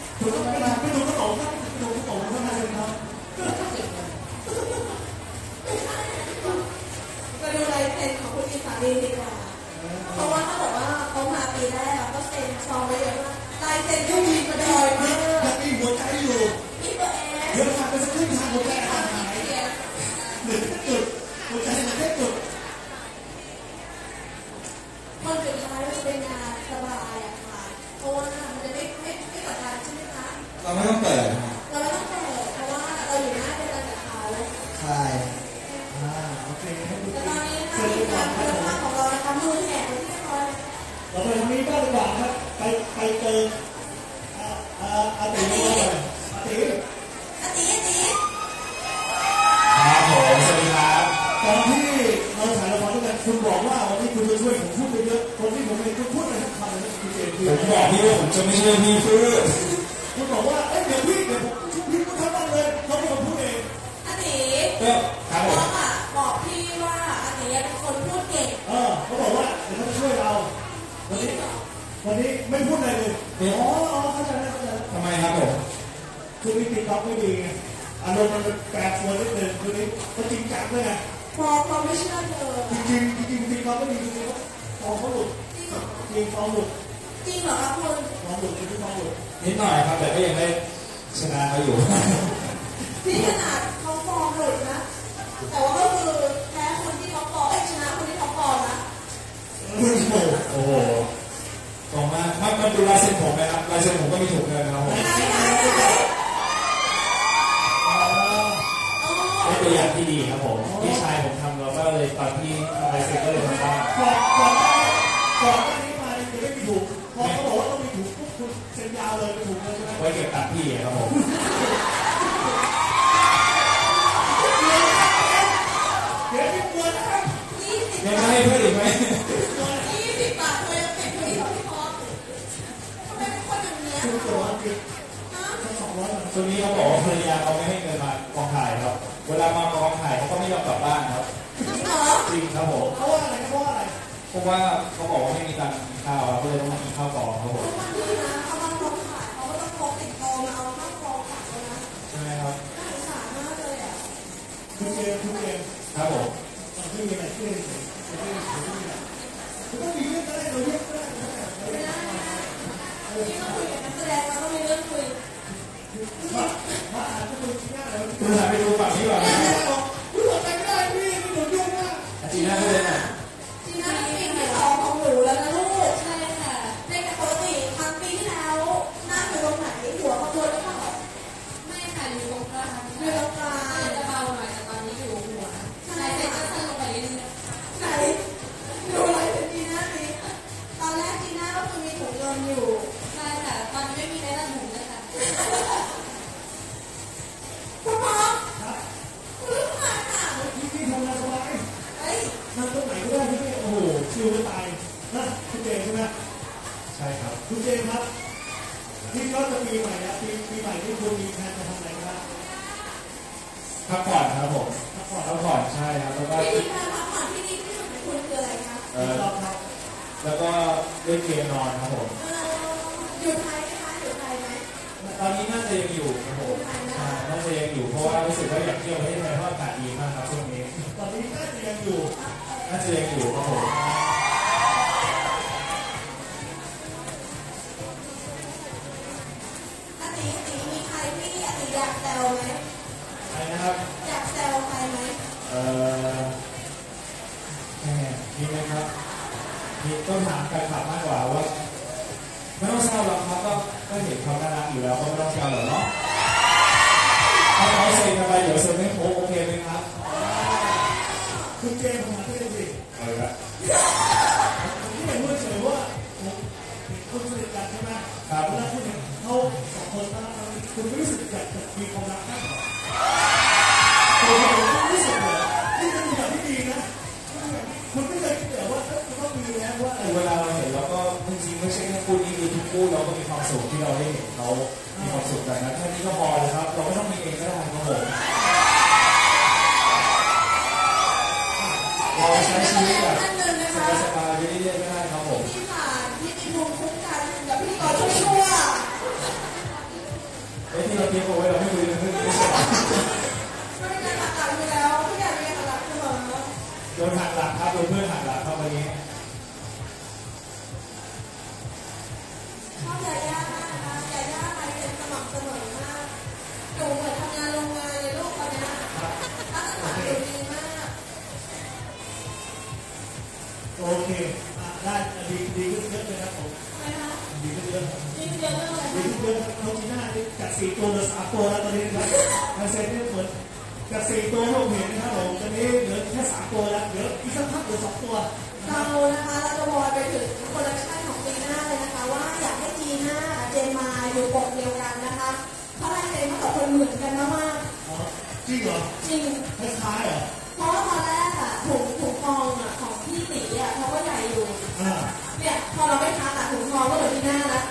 ะ อารมณ์มันแปรปรวนนิดนึงคือนี้เขาจริงจังด้วยนะพอเขาไม่เชื่อเธอจริงเขาไม่มีจริงพอเขาหลุดจริงพอหลุดจริงเหรอครับคุณพอหลุดจริงพอหลุดนิดหน่อยครับแต่ก็ยังได้ชนะเขาอยู่นี่ขนาดเขาฟอร์มหลุดนะแต่ว่าก็คือแพ้คนที่เขาฟอร์มชนะคนที่เขาฟอร์มนะโอ้โหตรงมากมันดูลายเส้นผมไหมครับลายเส้นผมก็มีถูกเลยนะครับผมเป็นตัวอย่างที่ดีครับผมพี่ชายผมทำเราก็เลยตอนที่ลายเส้นก็เลยทำได้ก่อนที่มาจะไม่มีถูกพอเขาบอกว่าต้องมีถูกปุ๊บคุณเส้นยาวเลยถูกเลยใช่ไหมไว้เก็บตัดพี่ครับผมยังไม่ให้เพื่อนอีกไหม20 บาทเลยเป็นคนที่เขาไม่พอทำไมเป็นคนอย่างนี้คือตัวเด็กตรงนี้เขาบอกว่าภรรยาเขาไม่ให้เงินมากองถ่ายครับเวลามากองถ่ายเขาก็ไม่ยอมกลับบ้านครับจริงครับผมเพราะว่าอะไรเพราะว่าเขาบอกว่าไม่มีตังค์กินข้าวก็เลยต้องมากินข้าวกองครับผมเขาต้องกองถ่ายเขาก็ต้องพกติดตัวมาเอาข้าวกองถ่ายนะใช่ไหมครับน่าสงสารมากเลยอ่ะทุกเดือนครับผมไม่มีอะไรขึ้นต้องมีเรื่องอะไรเราเรื่องอะไรที่เราคุยกันแสดงเราต้องมีเรื่องคุยมาอ่านดูที่หน้าแล้วคุณหาไปดูฝั่งนี้ก่อนนะคุณหลบไปไม่ได้พี่คุณหลบยุ่งมากจีน่าเลยนะจีน่าเป็นสิ่งที่สองของหนูแล้วนะลูกใช่ค่ะในปกติครั้งปีที่แล้วหน้าอยู่ตรงไหนหัวเขาโดนหรือเปล่าไม่ค่ะอยู่ตรงกลางอยู่ตรงกลางจะเบาหน่อยแต่ตอนนี้อยู่หัวใช่ค่ะจะลงไปเรื่อยๆใช่ดูอะไรเป็นจีน่าสิตอนแรกจีน่าก็คือมีถุงลมอยู่ใช่ค่ะตอนนี้ไม่มีได้ละถุงเลยค่ะคุณหมอคุณลูกหมาค่ะพี่ทำงานสบายนั่งตรงไหนก็ได้พี่โอ้โหชิวก็ตายนะคุณเจใช่ไหมใช่ครับคุณเจครับพี่ก็จะปีใหม่แล้วปีใหม่ที่คุณมีแผนจะทำอะไรบ้างพักผ่อนครับผมพักผ่อนใช่ครับแล้วก็วิธีการพักผ่อนที่ดีที่สุดของคุณคืออะไรคะแล้วก็เล่นเกมนอนครับผมอยู่ไทยไหมคะอยู่ไทยไหมตอนนี้น่าจะยังอยู่ครับผมน่าจะยังอยู่เพราะว่ารู้สึกว่าอยากเที่ยวประเทศไทยเพราะอากาศดีมากครับช่วงนี้ตอนนี้น่าจะยังอยู่ครับผมอติมีใครที่อติอยากแซวไหมใครนะครับอยากแซวใครไหมมีไหมครับมีต้องถามการถามมากกว่าว่าไม่ต้องเศร้าหรอกครับก็เห็นความน่ารักอยู่แล้วก็ไม่ต้องเศร้าหรอกเนาะถ้าเขาเซ็นทำไมเดี๋ยวเซ็นไม่ครบโอเคไหมครับคุณเจมส์มาด้วยสิอะไรนะที่เห็นว่าเฉยว่าคุณสนิทกันใช่ไหมครับเวลาคุณเห็นเขาสองคนนั้นคุณรู้สึกอยากจะมีความรักมากกว่าคุณรู้สึกเลยนี่เป็นแบบที่ดีนะคุณไม่เคยคิดเลยว่าต้องมีแล้วว่าเวลาเราเห็นแล้วก็จริงๆไม่ใช่แค่คู่นี้คือทุกคู่เราก็มีความสุขที่เราได้เห็นเขามีความสุขกันนะแค่นี้ก็พอแล้วครับเราไม่ต้องมีเองก็ได้ครับผมเราใช้ชีวิตแบบสบายๆไปเรื่อยๆก็ได้ครับผมที่ผ่านที่มีภูมิคุ้มกันกับพี่ต่อชั่วไอ้ที่เราเทียบเอาไว้เราไม่คุยกันเรื่องนี้ไม่ได้หักหลังไปแล้วพี่อยากมีหักหลังเสมอโดนหักหลังครับโดนเพื่อนหักหลังครับวันนี้ชอบยายามากนะคะยายาไปเป็นสม่ำเสมอมากหนูเหมือนทำงานโรงงานในโลกตอนนี้ตั้งแต่หนูดีมากโอเคได้ดีขึ้นเยอะเลยครับผมใช่ไหมคะดีขึ้นเยอะเลยน้องจีน่าจาก4 ตัวเหลือ3 ตัวแล้วตอนนี้ครับมาเซ็นได้หมดจาก4 ตัวที่ผมเห็นนะครับผมตอนนี้เหลือแค่3 ตัวแล้วเหลืออีกสักพักเหลือ2 ตัวเรานะคะเราจะบอยไปถึงคนละชั้นของจีน่าเลยนะคะว่าอยากให้จีน่าเจมาอยู่ปกเดียวกันนะคะเพราะอะไรเจมากับคนเหมือนกันมากจริงเหรอจริงคล้ายๆเหรอเพราะว่าตอนแรกอะถุงทองอะของพี่ตีอะเขาก็ใหญ่อยู่เนี่ยพอเราไม่ทักอะถุงทองก็เหลือจีน่าละ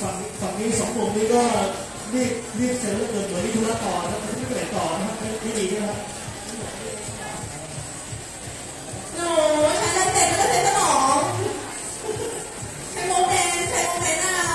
ฝั่งนี้2 วงนี้ก็รีบเสร็จแล้วเกิดเหมือนที่ธุระต่อแล้วมันไม่ไปไหนต่อนะครับพี่ดีนะครับโอ้ใช้แล้วเสร็จแล้วเสร็จสมองใช้โมเดลใช้โมเดลเรา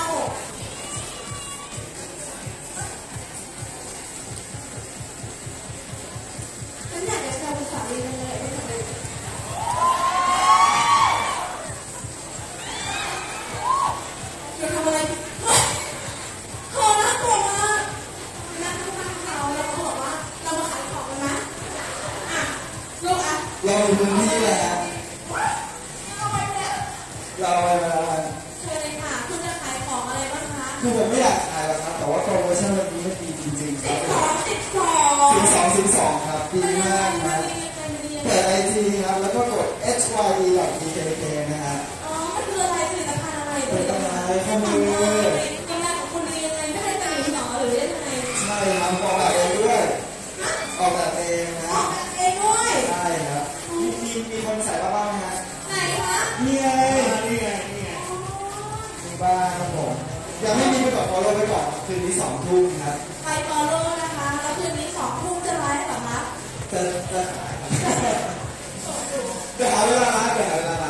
คนพื้นที่แหละเราเชิญเลยค่ะคุณจะขายของอะไรบ้างคะคือผมไม่อยากขายหรอกครับแต่ว่าโปรโมชั่นวันนี้มันดีจริงๆครับ12ครับดีมากครับเปิดไอจีครับแล้วก็กด HYE.DKK นะฮะอ๋อมันคืออะไรผลิตภัณฑ์อะไรผลิตภัณฑ์อะไรข้อมือจริงๆของคุณดียังไงไม่ได้แต่งหนอหรือยังไงใช่ครับออกแบบเองด้วยออกแบบเองนะออกแบบเองด้วยใช่ครับมีคนใส่บ้างไหมฮะไหนคะนี่ไงมีบ้างครับผมยังไม่มีไปก่อน follow ไปก่อนคืนนี้20:00ครับไป follow นะคะแล้วคืนนี้20:00จะไลฟ์หรอคะจะหาเวลาไลฟ์หาเวลาไล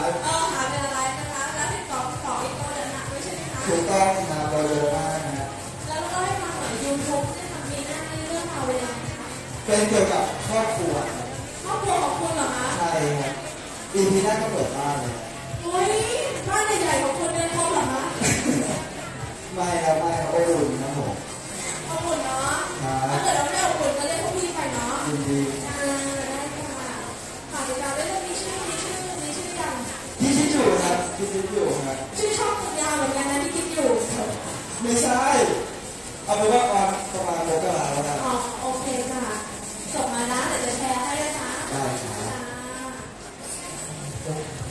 ฟ์นะคะแล้ว12:00อีกตัวเดือนหนักไม่ใช่ไหมคะถูกต้องนะโปรโมมากนะแล้วก็ให้มาเหมือนยูทูบเนี่ยมันมีหน้าในเรื่องราวอะไรนะคะเป็นเกี่ยวกับครอบครัวของคุณเหรอคะใช่ครับปีที่แล้วก็เปิดบ้านเลยโอ้ยบ้านใหญ่ๆของคุณเป็นครอบเหรอคะไม่ครับอบอุ่นนะผมอบอุ่นเนาะถ้าเกิดเราไม่อบอุ่นก็เรียกพวกพี่ไปเนาะดีได้ค่ะข่าวดีเราได้จะมีชื่อยังพี่คิดอยู่ครับชื่อช่องยาวเหมือนกันนะพี่คิดอยู่ไม่ใช่เอาเป็นว่าก่อนประมาณโมกราแล้วนะอ๋อโอเคค่ะส่งมานะเดี๋ยวจะแชร์ให้ด้วยนะได้ค่ะ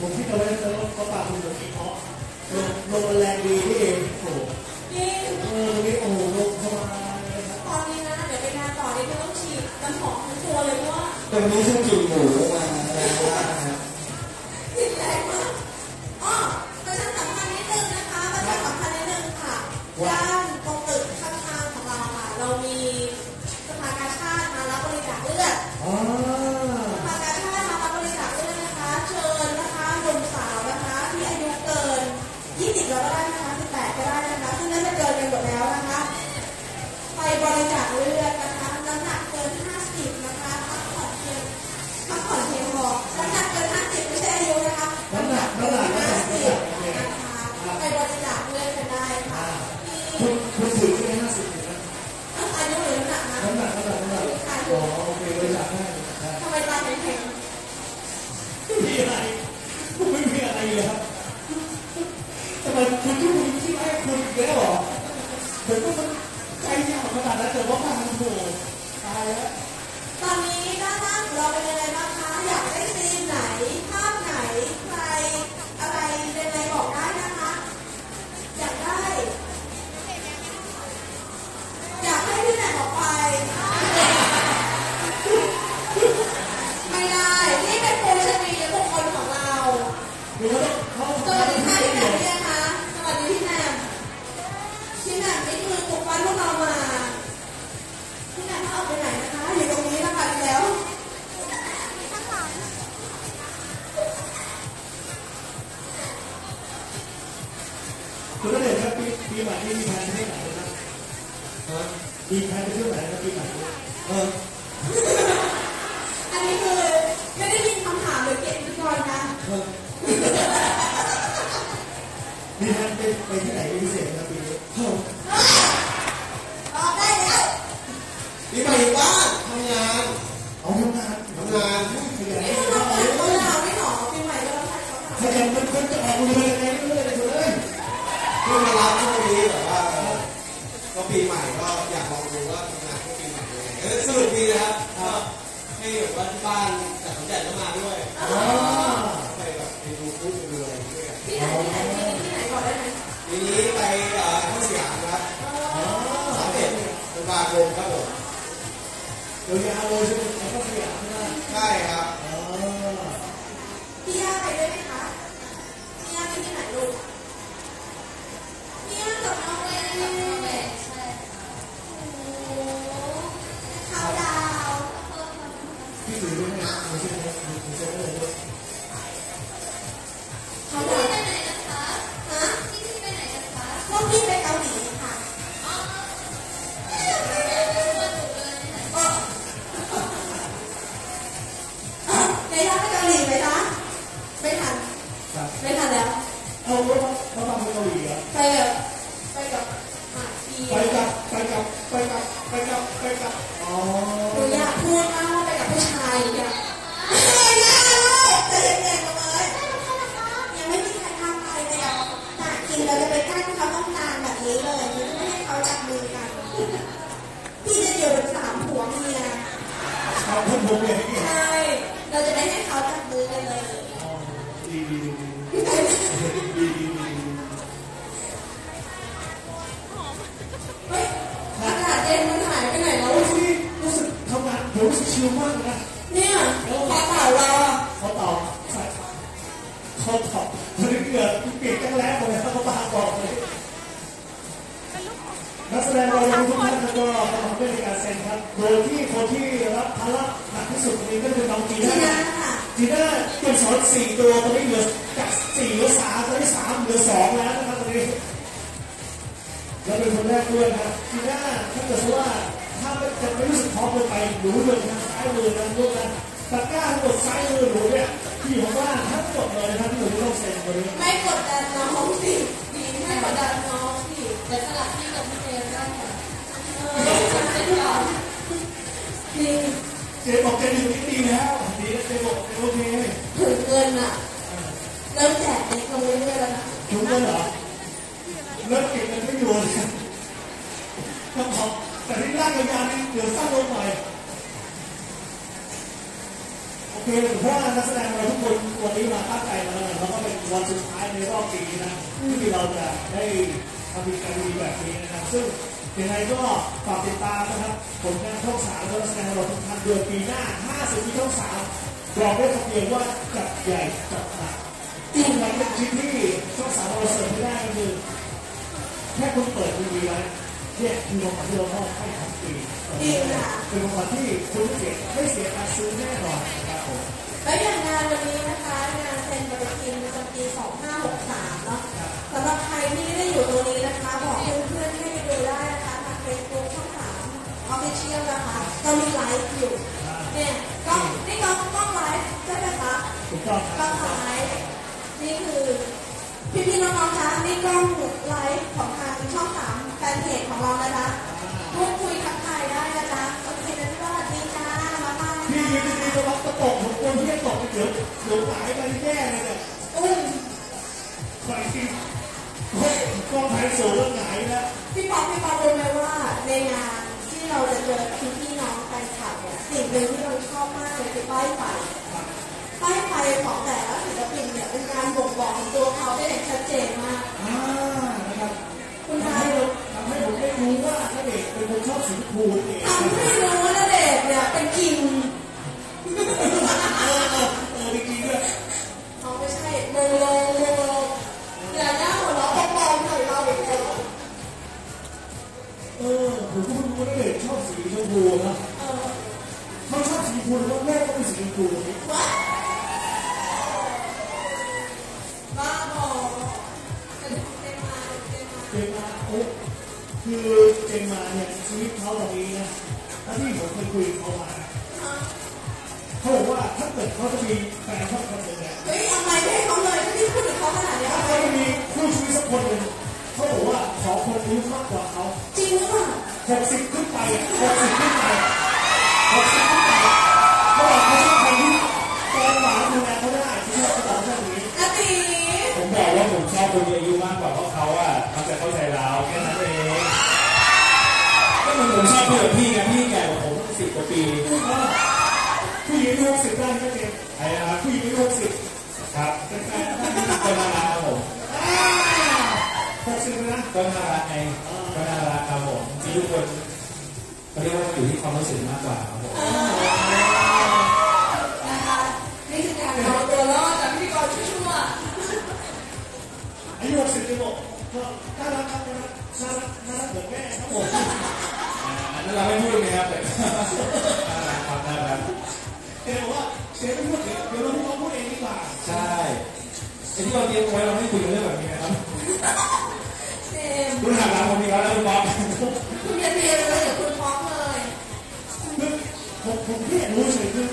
ผมคิดเอาไว้แล้วก็ปากคุณจะคิดเพราะลงแรงดีนี่เองโอ้โหนี่โอ้โหลงสบายตอนนี้นะเดี๋ยวไปงานต่อนี่ก็ต้องฉีดน้ำหอมทั้งตัวเลยเพราะว่าตอนนี้ต้องฉีดหมูมาฉีดแรงมากอ๋อประชาสัมพันธ์นิดนึงนะคะค่ะด้านตรงตึกข้างๆของเราค่ะเรามีสภากาชาดมารับบริจาคเลือดเราก็ได้นะคะ18ก็ได้นะคะซึ่งน่าจะเกินกันหมดแล้วนะคะไปบริจาคเลือดนะคะน้ำหนักเกิน50นะคะพักผ่อนเพียงพอน้ำหนักเกิน50ไม่ใช่อายุนะคะน้ำหนักเกิน50นะคะไปบริจาคเลือดกันได้ค่ะคุณถือไม่ได้50นะอายุหรือน้ำหนักโอเคบริจาคได้ทำไมตาแข็งๆมีอะไรไม่มีอะไรเลยครับคุณที่คุณคิดว่าคุณเยอะหรอเดี๋ยวก็มันใจยาวขนาดนั้นแต่ว่ามันโหดตายแล้วตอนนี้ด้านล่างเราเป็นอะไรบ้างคะอยากได้ซีนไหนภาพไหนใครอะไรเป็นอะไรบอกได้นะคะอยากให้ที่ไหนบอกไปไม่ได้นี่เป็นโพสต์มีและบุคคลของเราสวัสดีค่ะที่ไหนเนี่ยคะสวัสดีพี่แหม่มนี่คือปลุกปั้นพวกเรามาพี่แหม่มเขาออกไปไหนนะคะอยู่ตรงนี้นะคะแล้วข้างหลังคุณเด็กครับปีใหม่ที่มีแพลนไปเที่ยวไหนครับมีแพลนไปเที่ยวไหนครับปีใหม่อันนี้คือไม่ได้ยินคำถามหรือเก็บทุกคนนะนี่ท่านไปที่ไหนพิเศษนะปีนี้บอกได้แล้วปีใหม่บ้านทำงานนี่คือเราเป็นคนเราไม่หรอปีใหม่เราทำงานเขาจะมันจะออกเงินอะไรเรื่อยๆเลยเพื่อมารับช่วงนี้แบบว่าก็ปีใหม่ก็อยากลองดูว่าทำงานปีใหม่ยังไงสนุกดีนะครับให้แบบว่าที่บ้านแต่ผมอยากจะมาด้วยไปแบบไปดูคู่ไปดูอะไรที่ไหนก่อนได้ไหมทีนี้ไปข้าวสยามครับ31 ตุลาคมครับผมเดี๋ยวยาวเลยใช่ไหมข้าวสยามใช่ครับพี่ย่าไปด้วยไหมคะพี่ย่าไปที่ไหนลูกพี่ย่ากับน้องเอ๋ใช่โอ้ข้าวดาวพี่ถือด้วยนะไม่ใช่พี่ไปไหนกันคะพี่ไปไหนกันคะพวกพี่ไปเกาหลีค่ะไปท่าไปเกาหลีไหมคะไม่ทันแล้วเอาเขาทำไปเกาหลีเหรอไปกับอ๋อหนูอยากพูดมากว่าไปกับผู้ชายอ่ะ เราพุ่งพุ่งเลยใช่เราจะได้ให้เขาจับมือกันเลยอากาศเย็นมันหายไปไหนแล้วรู้สึกทำงานรู้สึกชิลมากนะเนี่ยคอเต่าเราคอเต่าใส่คอเต่าเรื่องเกิดเปลี่ยนกันแล้วเลยเขาบ้าบอกเลยนักแสดงเราทุกท่านก็มาทำด้วยการเซ็นครับโดยที่คนที่รับภาระหนักที่สุดวันนี้ก็คือน้องจีน่าค่ะจีน่าเป็นสอน4ตัวตอนนี้เหลือจาก4เหลือ3ตอนนี้3เหลือ2แล้วนะครับตอนนี้เราเป็นคนแรกด้วยนะจีน่าถ้าเกิดว่าถ้าจะไม่รู้สึกท้อเลยไปหนูเลยนะซ้ายมือนะลูกนะตะกร้าทั้งหมดซ้ายมือหนูเนี่ยที่ผมว่าทั้งหมดเลยนะหนูไม่ต้องเซ็นเลยไม่กดดันน้องสิดีไม่กดดันน้องสิแต่สลับที่กับพี่เจมส์ได้ค่ะเจมส์บอกเจมส์ดีแล้วดีแล้วเจมส์บอกโอเคถึงเกินอ่ะเริ่มแจกเด็กลงเรื่อยๆแล้วนะถึงเกินเหรอเริ่มเก็บมันไม่อยู่ต้องขอแต่ที่ร่างกายการนี้เดี๋ยวสร้างลงใหม่โอเคหรือว่านักแสดงเราทุกคนวันนี้มาตั้งใจมาแล้วเราก็เป็นวันสุดท้ายในรอบปีนะที่เราจะได้ทำการดีแบบนี้นะครับซึ่งยังไงก็ฝากติดตามนะครับผลงานช่อง3และนักแสดงเราทุกท่านเดือนปีหน้า50ที่ช่อง3บอกได้คำเดียวว่าจัดใหญ่จัดหนักอีกหนึ่งชิ้นที่ช่อง3เราเสริมไม่ได้ก็คือแค่คุณเปิดทีวีไว้เนี่ยคือของขวัญที่เรามอบให้ของปีนี่ค่ะเป็นของขวัญที่คุณไม่เสียการซื้อแน่นอนครับผมและอย่างงานวันนี้นะคะงานเซ็นปฏิทินประจำปี2563เนาะสำหรับใครที่ไม่ได้อยู่ตรงนี้นะคะบอกเพื่อนๆให้ไปดูได้นะคะทางเฟซบุ๊กช่อง3 Official นะคะก็มีไลฟ์อยู่เนี่ยก็นี่ก็ไลฟ์ใช่ไหมคะก็ไลฟ์นี่คือพี่ๆน้องๆคะนี่ก็ไลฟ์ของทางช่อง3แฟนเพจของเรานะคะพูดคุยทักทายได้นะคะโอเคนะสวัสดีค่ะมาบ้านพี่ดีๆรับกระตกผมกลัวที่จะตกไปเดี๋ยวหายไปแย่เลยเนี่ยอุ้มไปสิเฮ้ยกล้องถ่ายสูงแล้วหายแล้วพี่ป๊อปรู้ไหมว่าในงานที่เราจะเจอพี่น้องแฟนคลับเนี่ยสิ่งหนึ่งที่เราชอบมากเลยคือป้ายไฟของแต่ละศิลปินเนี่ยเป็นการบ่งบอกตัวเขาได้อย่างชัดเจนมากนะครับคุณนายทำให้ผมได้รู้ว่าณเดชน์เป็นคนชอบสีชมพูเนี่ยทำให้รู้ว่าณเดชน์เนี่ยเป็นกินเป็นกินด้วยเขาไม่ใช่เลยอย่าหน้าหัวเราะปองๆใส่เราอีกแล้วผมก็รู้ว่าณเดชน์ชอบสีชมพูนะเขาชอบสีชมพูแล้วแม่ก็เป็นสีชมพูบ้าบอเจมมาคือเจมมาเนี่ยชีวิตเขาแบบนี้นะแล้วที่ผมเคยคุยเขามาเขาบอกว่าถ้าเกิดเขาจะมีแฟนชอบคนอื่นเนี่ยเฮ้ยทำไมไม่ให้เขาเลยที่พูดถึงเขาขนาดนี้ถ้าเขาจะมีคู่ชีวิตสักคนหนึ่งเขาบอกว่าขอคนรู้มากกว่าเขาจริงหรือเปล่า60ขึ้นไป60ขึ้นไปเขาบอกเขาชอบคนที่แฟนหวานดูแลเขาได้ที่ชอบเขาแบบนี้ผมบอกว่าผมชอบคนมีอายุมากกว่าเพราะเขาอ่ะเขาจะเข้าใจเราแค่นั้นเองก็เหมือนผมชอบเพื่อนพี่นะพี่แก่กว่าผม10 กว่าปีผู้หญิงอายุ60ได้ก็เจ็บไอ้ครับผู้หญิงอายุ60ครับเป็นแฟนเป็นน่ารักครับผม60นะเป็นน่ารักไงเป็นน่ารักครับผมที่ทุกคนเรียกว่าอยู่ที่ความรู้สึกมากกว่าครับผมนะคะนี่คือการเอาตัวรอดจากพิธีกรชั่วอายุ60เลยบอกน่ารักเหมือนแม่ครับผมน่ารักไม่พูดเลยครับแต่น่ารักเจ๊บอกว่าเจ๊ไม่พูดเลยเดี๋ยวเราพูดเองดีกว่าใช่ไอ้ที่เราเตรียมไว้เราไม่คุยกันเรื่องแบบนี้นะครับเจ๊คุณหักหลังผมอีกแล้วคุณป๊อปคุณเรียนเลยคุณป๊อปเลยคือผมเรียนรู้เฉยคือ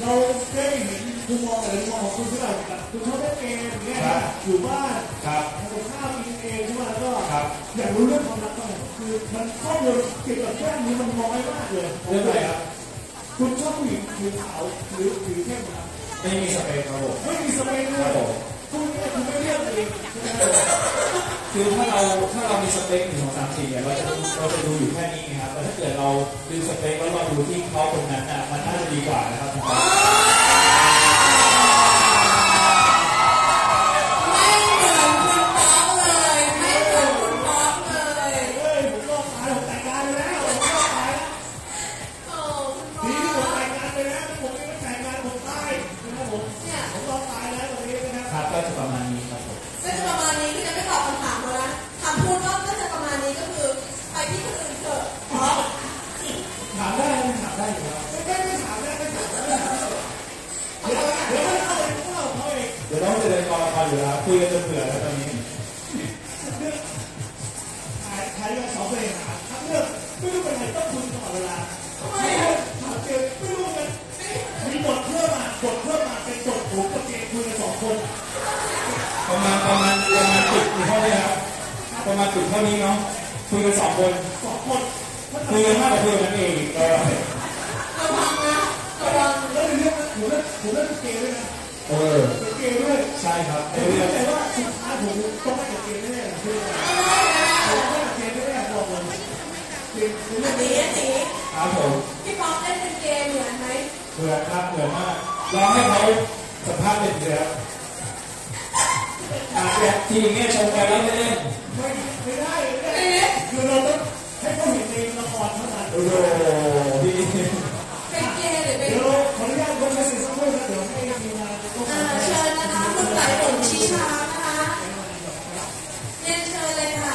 เราได้เห็นมุมมองอะไรมุมมองของคุณที่เราคุณชอบได้เองเนี่ยอยู่บ้านทำกับข้าวกินเองใช่ไหมแล้วก็อยากรู้เรื่องความรักกันคือมันข้อมูลเกี่ยวกับแค่นี้มันน้อยมากเลยเรื่องอะไรครับคุณชอบผู้หญิงผิวขาวหรือเข้มครับไม่มีสเปคครับผมไม่มีสเปคเลยคุณไม่เรียกเลย คือถ้าเรามีสเปค1 2 3 4เราจะดูอยู่แค่นี้นะครับแต่ถ้าเกิดเราดูสเปคแล้วมาดูที่เขาคนนั้นอ่ะมันน่าจะดีกว่านะครับคุยกันจนเบื่อแล้วตอนนี้เลือกขายเรื่องสองเลยหาทั้งเรื่องไม่รู้เป็นไหนต้องคุยตลอดเวลาไม่รู้กันมีบทเพิ่มมาเป็นบทถูกประเด็นคุยกันสองคนประมาณติดอยู่เท่านี้ครับประมาณติดเท่านี้เนาะคุยกันสองคนคุยกันมากกว่าคุยกันเองระวังนะเรื่องเกย์ด้วยนะเกย์ด้วยใช่ครับแต่ว่าสุดท้ายผมต้องไม่เกย์แน่ๆคือผมไม่เกย์แน่ๆบอกเลยอันนี้สิครับผมพี่ป๊อปเล่นเป็นเกย์เหมือนไหมเหมือนครับเหมือนมากลองให้เขาสัมภาษณ์เด็กเดียวแบบทีมเนี่ยชมกันแล้วไม่เล่นไม่ได้คือเราต้องให้เขาเห็นในละครเท่านั้นโอ้โหดีเป็นเกย์หรือเป็นขออนุญาตผมจะสื่อสักครู่นะเดี๋ยวให้ทีมงานเชิญนะคะคุณสายฝนชี้ช้างนะคะเรียนเชิญเลยค่ะ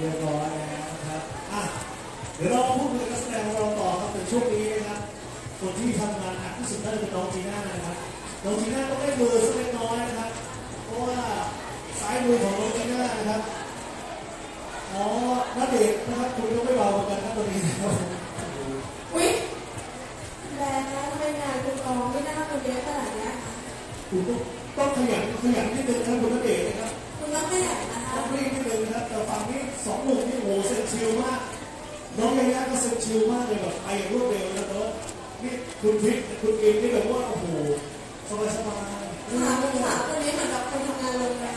เรียบร้อยนะครับเดี๋ยวเราพูดคุยกับนักแสดงของเราต่อครับในช่วงนี้นะครับคนที่ทำงานหนักที่สุดน่าจะเป็นน้องจีน่านะครับน้องจีน่าต้องได้มือสักเล็กน้อยนะครับเพราะว่าสายมือของน้องจีน่านะครับอ๋อนักเด็กนะครับคุณก็ไม่เบาเหมือนกันครับตอนนี้อุ๊ยแรงนะทำไมงานคุณอ๋อไม่น่าเป็นเยอะขนาดนี้คุณต้องขยันนิดนึงนะคุณนักเด็กนะครับคุณต้องขยันนะคะต้องรีบนิดนึงนะครับแต่ฝั่งนี้สองหนุ่มนี่โหเซนชิลมากน้องยาย่าก็เซนชิลมากเลยแบบไปอย่างรวดเร็วนะเนาะนี่คุณพิษคุณเกมนี่แบบว่าโอ้โหสบายสาวคนนี้เหมือนกับคนทำงานโรงแรม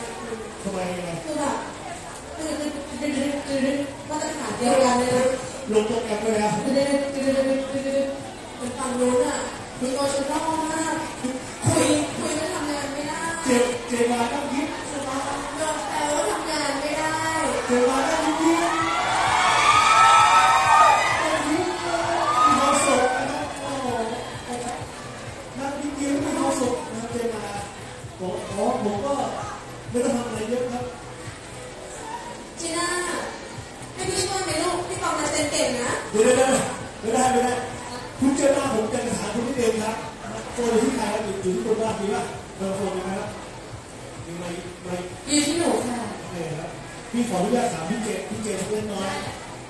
ทำไมนะคือแบบคือมาตรฐานเดียวกันเลยนะลงตัวแอปเลยนะเป็นฟังรู้น่ะมีโอชนอลมากคุยแล้วทำงานไม่ได้เจมาต้องยิ้มสบายโดนแซวแล้วทำงานไม่ได้เจมาต้องยิ้มผมก็ไม่ต้องทำอะไรเยอะครับจีน่าให้พี่ช่วยไหมลูกพี่ปองมาเซ็นเก่งนะไม่ได้คุณเจ้าหน้าผมจะถามคุณที่เดิมครับโฟนที่ใครครับอยู่ที่คนบ้านมีป่ะเบอร์โฟนนะครับมีไหมมีที่หนูค่ะอะไรครับพี่ขออนุญาตถามพี่เจเพื่อนน้อย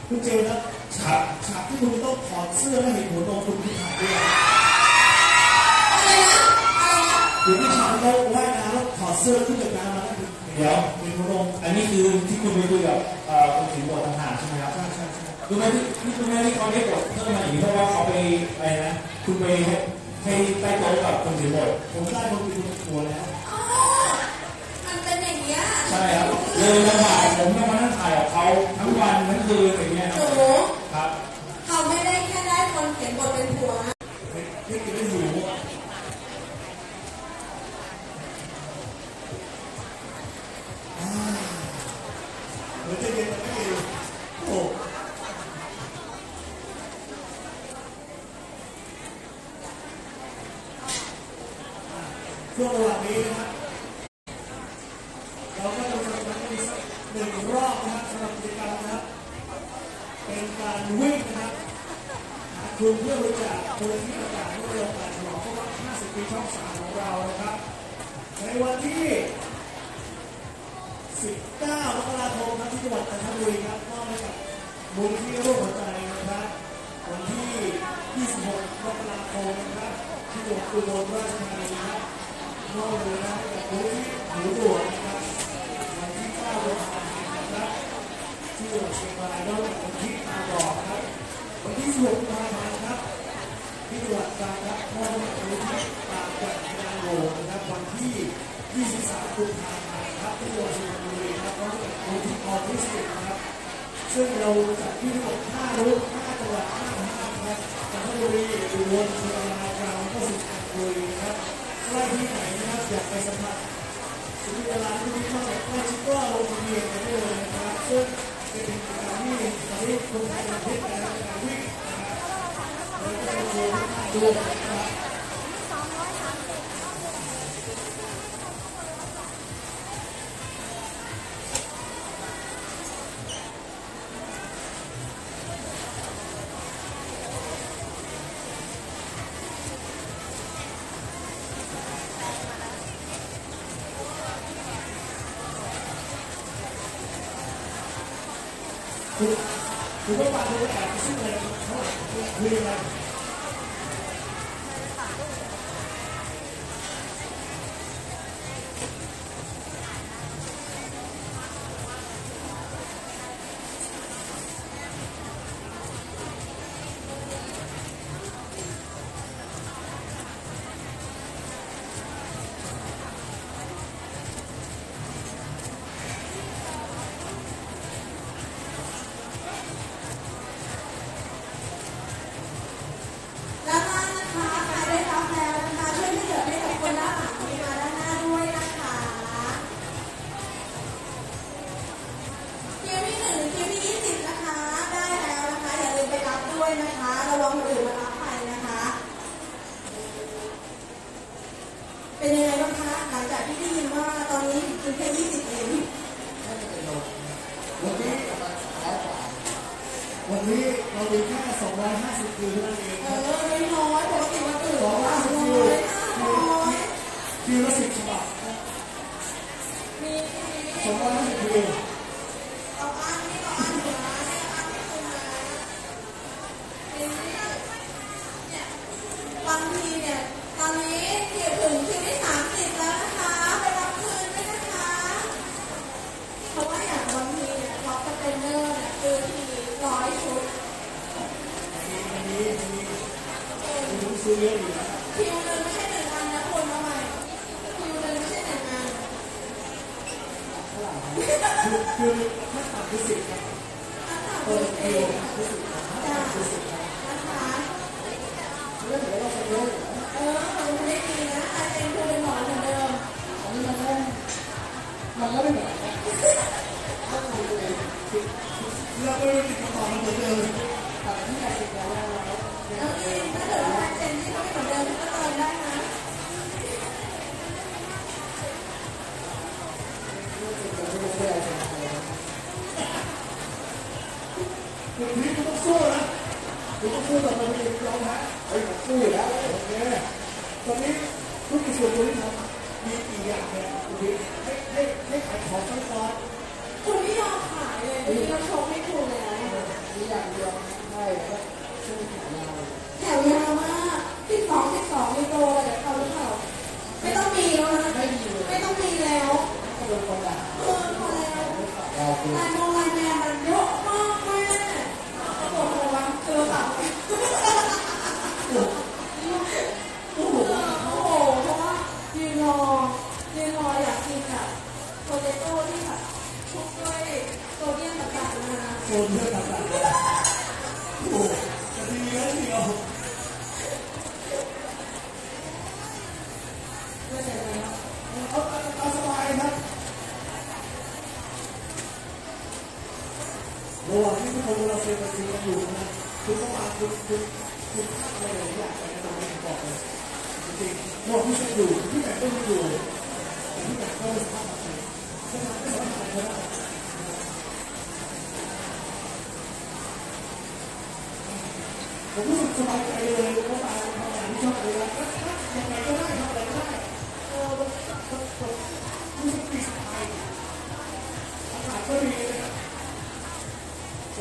คุณเจนะฉากที่คุณต้องถอดเสื้อและเห็นหัวนมคุณที่ถ่ายด้วยเดี๋ยวพี่ชายเขาว่ายน้ำแล้วถอดเสื้อขึ้นจากน้ำมาแล้วเดี๋ยวมีคนลงอันนี้คือที่คุณไปดูแบบคนถือบทต่างๆใช่ไหมครับใช่ดูไหมที่คุณแม่ที่เขาได้บทเพิ่มมาอีกเพราะว่าเขาไปอะไรนะคุณไปให้ใต้โต๊ะกับคนถือบทผมได้คนถือบทตัวแล้วมันเป็นอย่างเงี้ยใช่ครับเลยมาถ่ายผมมานั่งถ่ายกับเขาทั้งวันทั้งคืนอย่างเงี้ยโอ้ครับเขาไม่ได้แค่ได้คนเขียนบทเป็นผัวไม่กินไม่อยู่จะเย็นไม่เย็นโอ้ช่วงเวลานี้นะครับเราก็จะทำกันอีกสักหนึ่งรอบนะครับสำหรับกิจกรรมนะครับเป็นการวิ่งนะครับคุณเพื่อรู้จักคนที่ประกาศว่าเราประกาศฉลองครบรอบ 50 ปีช่อง 3 ของเรานะครับในวันที่19 มกราคมครับที่จังหวัดจันทบุรีครับมอบให้กับมูลนิธิโรคหัวใจนะครับวันที่ 26 มกราคมนะครับที่จังหวัดอุบลราชธานีครับมอบเลยนะให้กับมูลนิธิหนูด่วนนะครับวันที่ 9 มกราคมนะครับที่จังหวัดเชียงรายแล้ววันที่ 8 ดอกครับวันที่ 16 มกราคมครับที่จังหวัดตราดครับมอบให้กับมูลนิธิตราดจักรยานโลกนะครับวันที่ 23 กุมภาพันธ์ครับที่จังหวัดสุพรรณบุรีครับก็เป็นมูลที่ออทิสติกนะครับซึ่งเราจัดที่ทั้งหมด5รูป5จังหวัด5อำเภอครับจันทบุรีอุบลเชียงรายตราดแล้วก็สุพรรณบุรีครับใกล้ที่ไหนนะครับอยากไปสัมผัสสุดเวลาที่นี่มากใกล้ชิดก็ลงทะเบียนกันได้เลยนะครับซึ่งเป็นกิจกรรมที่ตอนนี้คนไทยประเทศไทยการวิ่งนะครับเราก็จะโชว์ด้วยนะครับคุณก็มาดูแอบซึ่งอะไรเท่าไหร่คุยอะไรเป็นยังไงบ้างคะหลังจากที่ได้ยินว่าตอนนี้คุณแค่20เองวันนี้ วันนี้เรามีแค่250คิวเท่านั้นเองน้อยปกติวันอื่น250คิวละ10ฉบับ250คิวบางทีเนี่ยตอนนี้เกือบถึงคิวที่30แล้วนะคะไปรับคืนด้วยนะคะเพราะว่าอย่างบางทีเนี่ยล็อกคอนเทนเนอร์เนี่ยคือที100ชุดอันนี้ต้องซื้อเยอะอยู่นะคิวนึงไม่ใช่1อันนะคุณเอาใหม่คิวนึงไม่ใช่1อันคือถ้าต่ำที่10ครับเปิดเอวที่10ครับต่ำที่10ครับมันไม่ดีนะอาจจะดูเป็นหมอนเหมือนเดิมของมันก็ไม่เหมือนเราไม่รู้ติดกระเป๋ามันเหมือนเดิมแต่ที่ใครติดแล้วแล้วอินถ้าเกิดว่าเจนที่เขาไม่เหมือนเดิมก็เติมได้นะคุณพี่คุณต้องสู้นะคุณต้องสู้กับมันไปลองนะไอ้ผมสู้อยู่แล้วโอเคตอนนี้ทุกกิจวัตรที่ทำมีกี่อย่างเนี่ยคุณพี่ให้ขายของทั้งตอนคุณไม่ยอมขายเลยคุณก็ชงให้คุณเลยนะมีอย่างเดียวใช่ก็ช่วงแถวยาวแถวยาวมาก12มีโตเลยเขาหรือเปล่าไม่ต้องมีแล้วนะไม่ต้องมีแล้วก็โดนคนด่าเออพอแล้วลายมงลายแมวมันเยอะมากแม่กระโดดระวังเจอแบบโอนเรื่องต่างๆโอ้จะดีเยอะเดียวเอาสบายครับระหว่างที่ทุกคนเราเซ็นบัญชีกันอยู่นะคุณต้องมาคุณพลาดอะไรหลายอย่างในตรงนี้บอกเลยจริงๆว่าพี่จะอยู่พี่ไหนก็อยู่พี่ไหนก็สภาพแบบนี้สภาพไม่สบายเลยผมรู้สึกสบายใจเลยว่ามาทำงานที่ชอบเลยนะยังไงก็ได้ทำอะไรก็ได้รู้สึกดีใจอากาศก็ดีนะครับร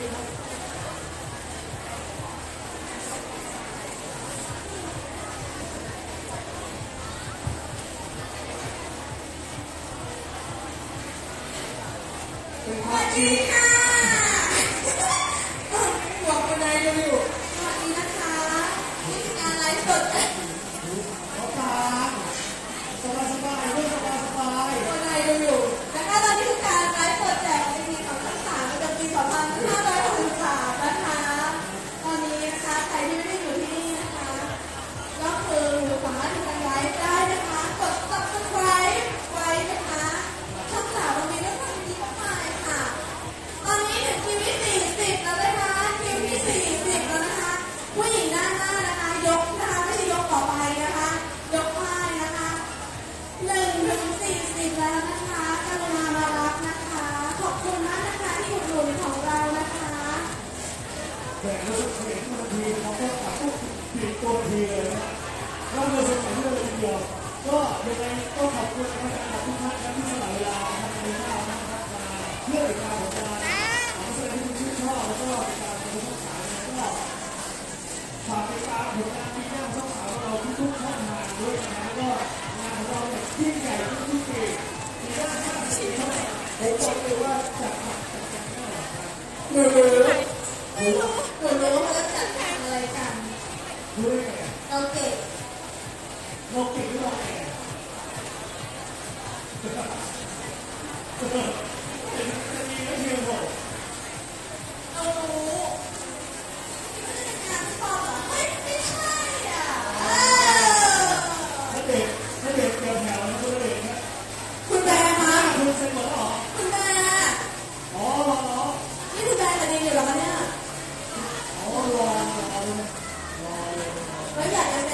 นี้ครับเป็นภาพที่แล้วอยากจะเป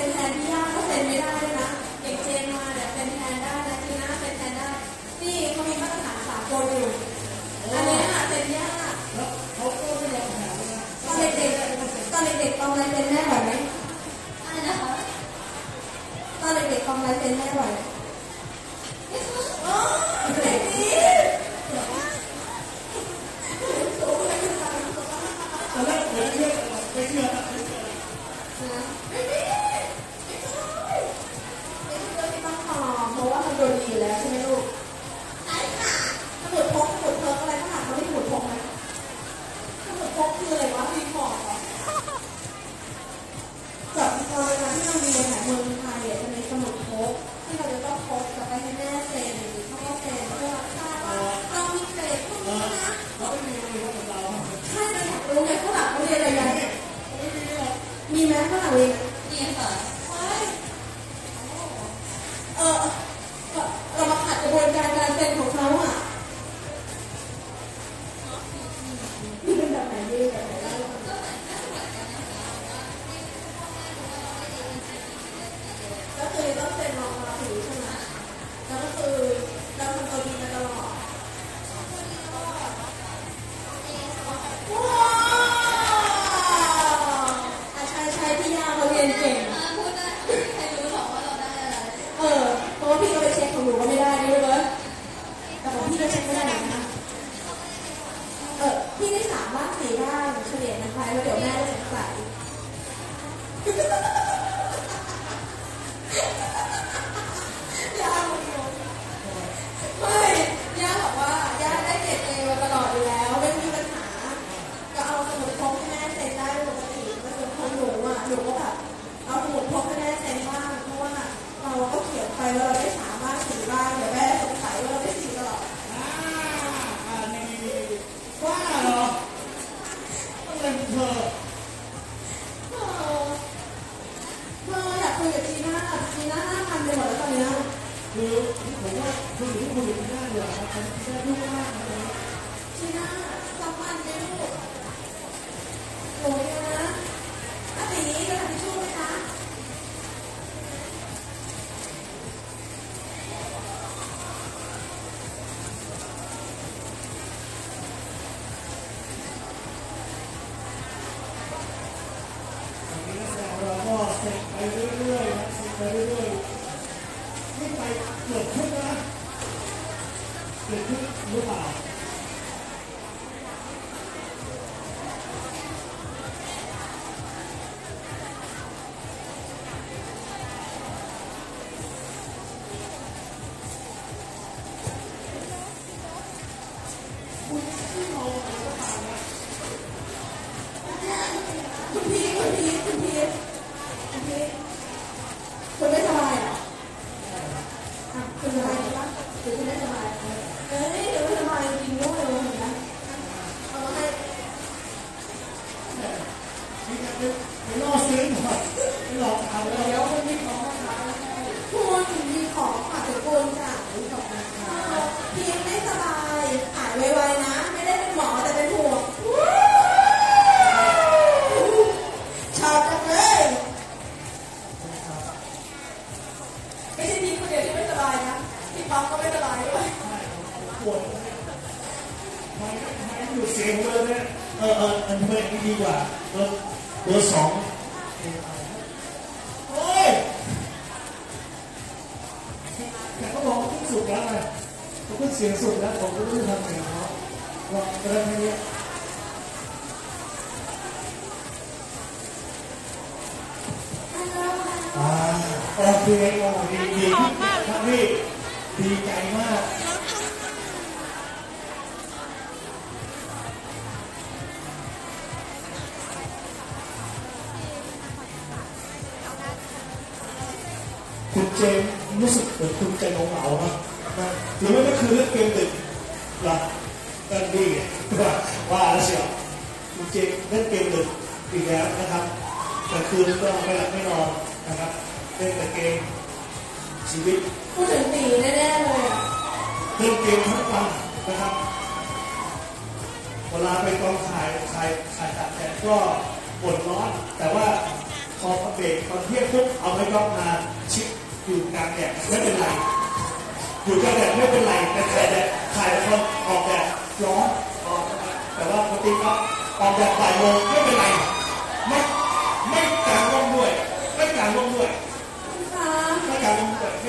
็นแทนพี่ย่าก็เป็นไม่ได้นะ กำไรเป็นแน่ไหวไ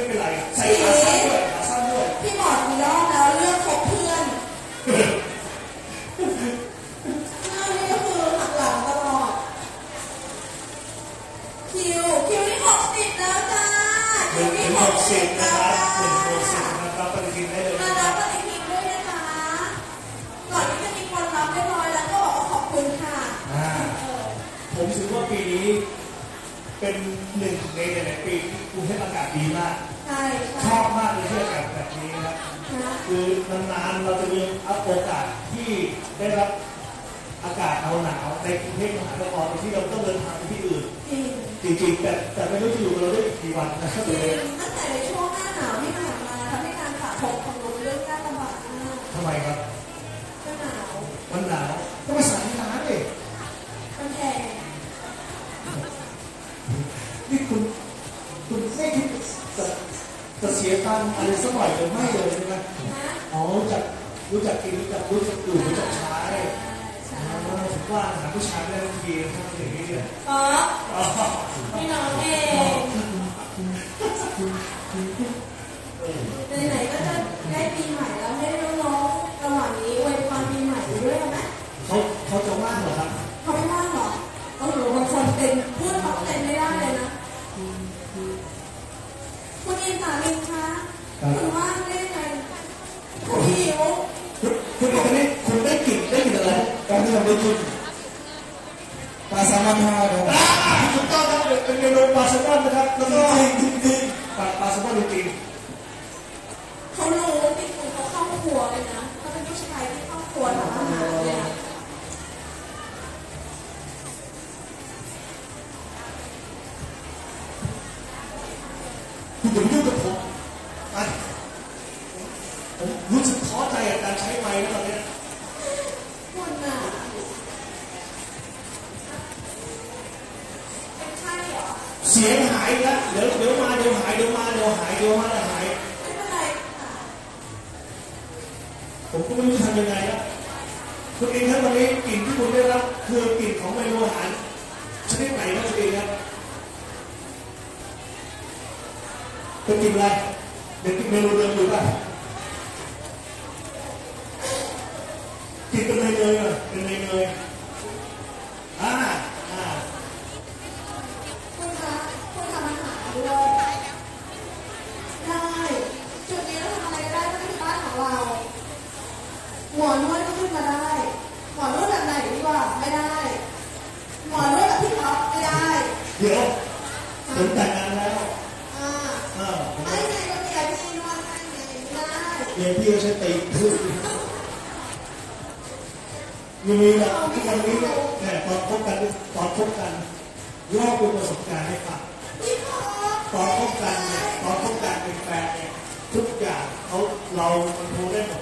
เป็นไรใส่ขาสั้นด้วยขาสั้นด้วยพี่หมอดมีรอบแล้วเลือกคบเพื่อนน่านี่ก็คือหักหลังตลอดคิวที่60แล้วจ้าคิวที่60แล้วจ้ารับปฏิทินได้เลยรับปฏิทินด้วยนะคะก่อนที่จะมีคนรับได้น้อยแล้วก็บอกขอบคุณค่ะผมถือว่าปีนี้เป็นหนึ่งในหลายๆปีที่กรุงเทพอากาศดีมากชอบมากเลยที่อากาศแบบนี้ครับคือนานๆเราจะมีโอกาสที่ได้รับอากาศหนาวในกรุงเทพมหานครที่เราต้องเดินทางไปที่อื่นจริงๆแต่ไม่รู้จะอยู่เราได้กี่วันนะครับตั้งแต่ในช่วงหน้าหนาวที่ผ่านมาทำให้การสะสมของลมเริ่มน่าลำบากมากทำไมครับหนาวมันหนาวก็มาสั่งร้านเลยมันแพงนี่คุณไม่คิดจะเสียตังค์อะไรสักหน่อยหรือไม่เลยใช่ไหมอ๋อรู้จักกินรู้จักดูรู้จักใช้ว่าหาผู้ชายได้ทุกทีทำอย่างนี้เลยไม่น้องเองไหนๆก็จะได้ปีใหม่แล้วให้น้องๆระหว่างนี้อวยพรปีใหม่ด้วยไหมเขาจะว่างเหรอครับเขาไม่ว่างหรอเขาหนูบางคนเป็นพูดเขาเต็มไม่ได้เลยนะคุณอินตาลินคะคุณว่างได้ไงคุณหิวคุณบอกนี่คุณได้กลิ่นอะไรการที่เราได้กินปลาแซลมอนทอดถูกต้องครับเป็นเมนูปลาแซลมอนนะครับแล้วก็จริงปลาแซลมอนจริงเขารู้ติดหูเขาเข้าครัวเลยนะเขาเป็นผู้ชายที่เข้าครัวทำอาหารเลยคุณเป็นเรื่องกับผมไปผมรู้สึกท้อใจกับการใช้ไม้แล้วตอนนี้คนน่ะเป็นใช่เหรอเสียงหายแล้วเดี๋ยวมาเดี๋ยวหายเดี๋ยวมาเดี๋ยวหายเดี๋ยวมาแล้วหายไม่เป็นไรค่ะผมก็ไม่รู้ทำยังไงแล้วคุณเองครับวันนี้กลิ่นที่คุณได้รับคือกลิ่นของเมนูอาหารชนิดไหนครับคุณเองครับคุณกินอะไรเด็กกินเมนูเดิมอยู่ป่ะกินเป็นเนยเหรอเป็นเนยคุณทำอาหารด้วยได้จุดนี้เราทำอะไรก็ได้ก็คือบ้านของเราหมอนวดก็ขึ้นมาได้หมอนวดแบบไหนดีกว่าไม่ได้หมอนวดแบบที่เขาไม่ได้เดี๋ยวผมแต่งงานแล้วไม่ไงก็เดี๋ยวพี่นวดให้ไงได้เดี๋ยวพี่ก็ใช้ตีพื้นมีแบบที่วันนี้แต่ตอนพบกันเล่าเป็นประสบการณ์ให้ฟังตอนพบกันเป็นแฟนเนี่ยทุกอย่างเรามันรู้ได้หมด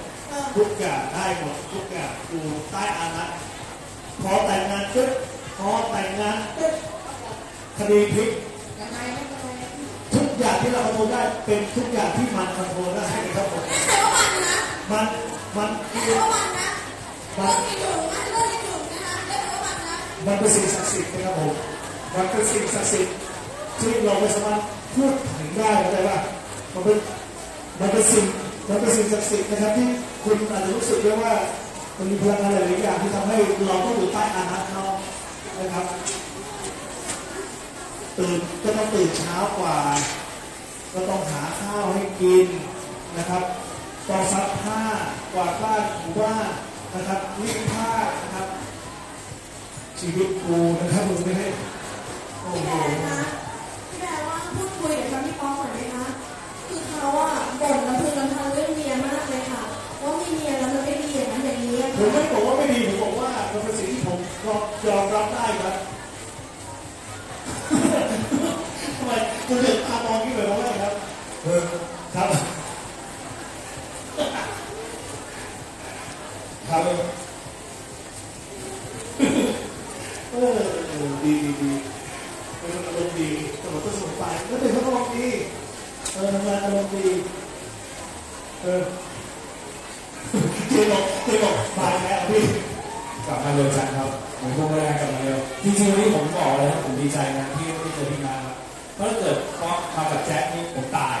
ทุกอย่างได้หมดทุกอย่างอยู่ใต้อานัตพอแต่งงานคดีพลิกทุกอย่างที่เราคอนโทรลได้เป็นทุกอย่างที่มันคอนโทรลได้ครับผมมันนะมันเป็นสิ่งศักดิ์สิทธิ์นะครับผมมันเป็นสิ่งศักดิ์สิทธิ์ที่เราไม่สามารถพูดถึงได้แต่ว่ามันเป็นสิ่งศักดิ์สิทธิ์นะครับที่คุณอาจจะรู้สึกได้ว่ามันมีพลังงานหลายอย่างที่ทำให้เราต้องอยู่ใต้อานัตเขานะครับก็ต้องตื่นเช้ากว่าก็ต้องหาข้าวให้กินนะครับต้องซักผ้ากวาดบ้านถูบ้านนะครับรีดผ้านะครับชีวิตกูนะครับมึงไม่ให้โอ้โหพี่แบว่าพูดคุยกับพี่ป๊อกหน่อยไหมคะคือเขาอ่ะบ่นลำพึงลำพันเรื่องเมียมากเลยค่ะว่ามีเมียแล้วมันไม่ดีอย่างนั้นอย่างนี้ผมไม่บอกว่าไม่ดีผมบอกว่ามันเป็นสิ่งที่ผมยอมรับได้ครับทำไมคุณเดือดตามองที่แบบว่าครับครับครับดีเป็นอารมณ์ดีตลอดทั้งสองฝ่ายก็เป็นอารมณ์ดีทำงานอารมณ์ดีเจ๊บอกฝ่ายแล้วพี่กลับมาเร็วจังครับผมพวกแรกกลับมาเร็วจริงๆนี่ผมบอกเลยนะผมดีใจนะที่ได้เจอพี่มาเพราะถ้าเกิดเพราะมากับแจ็คนี่ผมตาย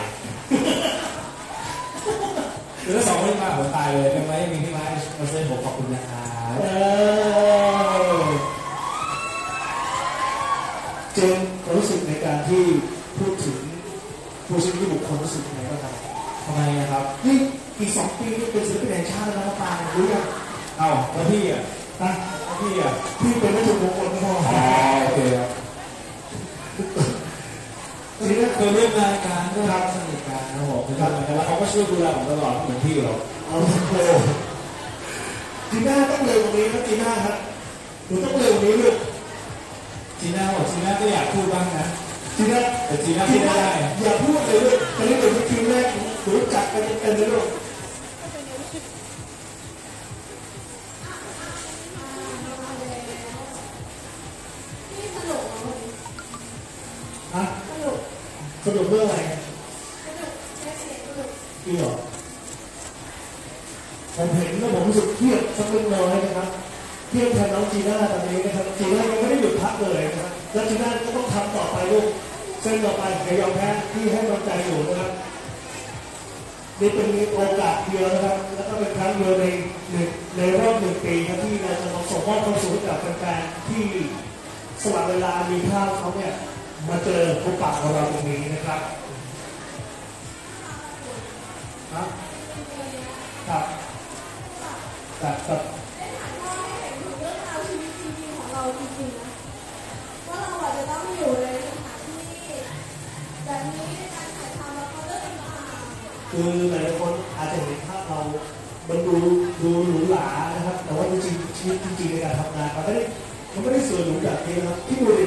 เลยไม่ไหมมีพี่ไม้มาเซ็นผมขอบคุณนะครับเจนรู้สึกในการที่พูดถึงผู้ชื่นที่บุคคลรู้สึกยังไงบ้างครับทำไมนะครับนี่อีก2 ปีนี่เป็นศิลปินแห่งชาติแล้วนะตารู้ยังเอ้าแล้วพี่อ่ะนะพี่อ่ะพี่เป็นวัตถุมงคลพ่อโอเคครับนี่ก็เคยเล่นรายการด้วยครับสนิทกันนะผมคือทำอะไรกันแล้วเขาก็ช่วยดูแลผมตลอดเหมือนพี่เราเอาโอ้จีน่าต้องเร็วกว่านี้นะจีน่าครับหนูต้องเร็วกว่านี้ลูกจีน่าบอกจีน่าก็อยากพูดบ้างนะจีน่าแต่จีน่าไม่ได้อย่าพูดเลยลูกตอนนี้เป็นทีมแรกรู้จักกันเป็นเลยลูกสนุกเรื่องอะไรสนุกแค่เสียงสนุกจริงเหรอผมเห็นแล้วผมรู้สึกเครียดสักเล็กน้อยนะครับเครียดแทนน้องจีน่าตอนนี้นะครับจีน่ายังไม่ได้หยุดพักเลยนะครับแล้วจีน่าก็ต้องทำต่อไปลูกเส้นต่อไปอย่ายอมแพ้ที่ให้กำลังใจอยู่นะครับนี่เป็นโอกาสเดียวนะครับแล้วก็เป็นครั้งเดียวในรอบ1 ปีครับที่เราจะส่งมอบความสุขกับแฟนๆที่สละเวลามีค่าเขาเนี่ยมาเจอพบปะของเราตรงนี้นะครับครับแต่ได้ถ่ายทอดให้เห็นถึงเรื่องราวชีวิตจริงๆของเราจริงๆนะว่าเราอาจจะต้องอยู่ในสถานที่แบบนี้ในการถ่ายทำละครเรื่องต่างๆคือหลายคนอาจจะเห็นภาพเรามันดูหรูหรานะครับแต่ว่าจริงๆชีวิตจริงๆในการทำงานมันไม่ได้สวยหรูแบบนี้นะครับที่ดูดิ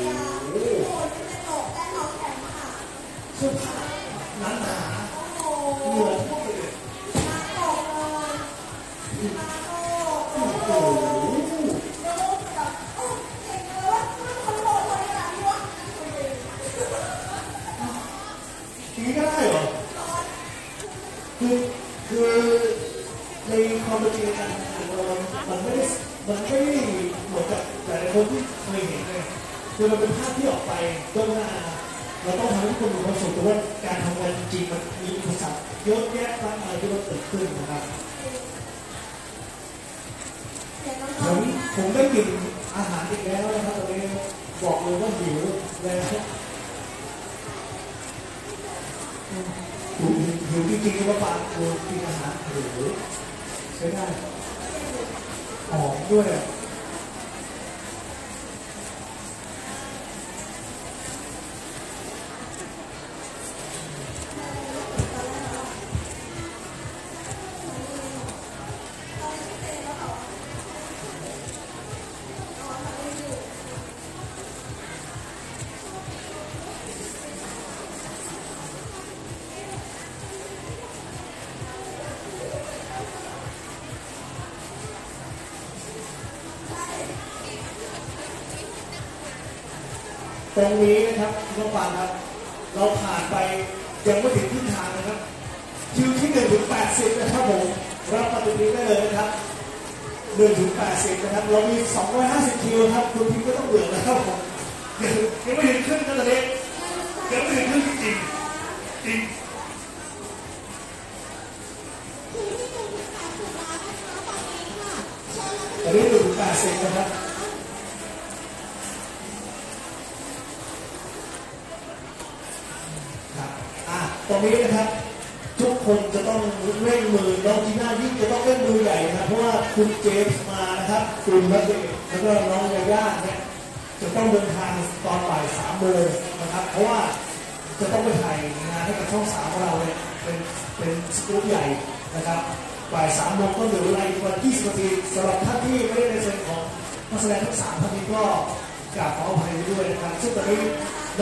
ได้กินอาหารอีกแล้วนะครับตอนนี้บอกเลยว่าหิวแล้วหิวจริงๆว่าปากกูกินอาหารหรือใช้ได้หอมด้วยตรงนี้นะครับน้องปานครับเราผ่านไปยังไม่ถึงที่ทางนะครับคิวที่1 ถึง 80นะครับผมรับประตูนี้ได้เลยนะครับ1 ถึง 80นะครับเรามี250 คิวครับคุณพิมก็ต้องเบื่อนะครับผมยังไม่ถึงขึ้นนะตอนนี้ยังไม่ถึงขึ้นจริงตอนนี้1 ถึง 80นะครับตอนนี้นะครับทุกคนจะต้องเร่งมือน้องจีน่ายิ่งจะต้องเร่งมือใหญ่นะเพราะว่าคุณเจฟมานะครับคุณและเด็กแล้วก็น้องยาย่าเนี่ยจะต้องเดินทางตอนบ่าย3 โมงนะครับเพราะว่าจะต้องไปถ่ายงานให้กับช่อง 3ของเราเนี่ยเป็นสกู๊ปใหญ่นะครับบ่าย3 โมงก็เหลือเวลาอีกวัน20 นาทีสำหรับท่านที่ไม่ได้ในเซนของนักแสดงทั้ง3 ท่านนี้ก็กราบขออภัยด้วยนะครับซึ่งตอนนี้น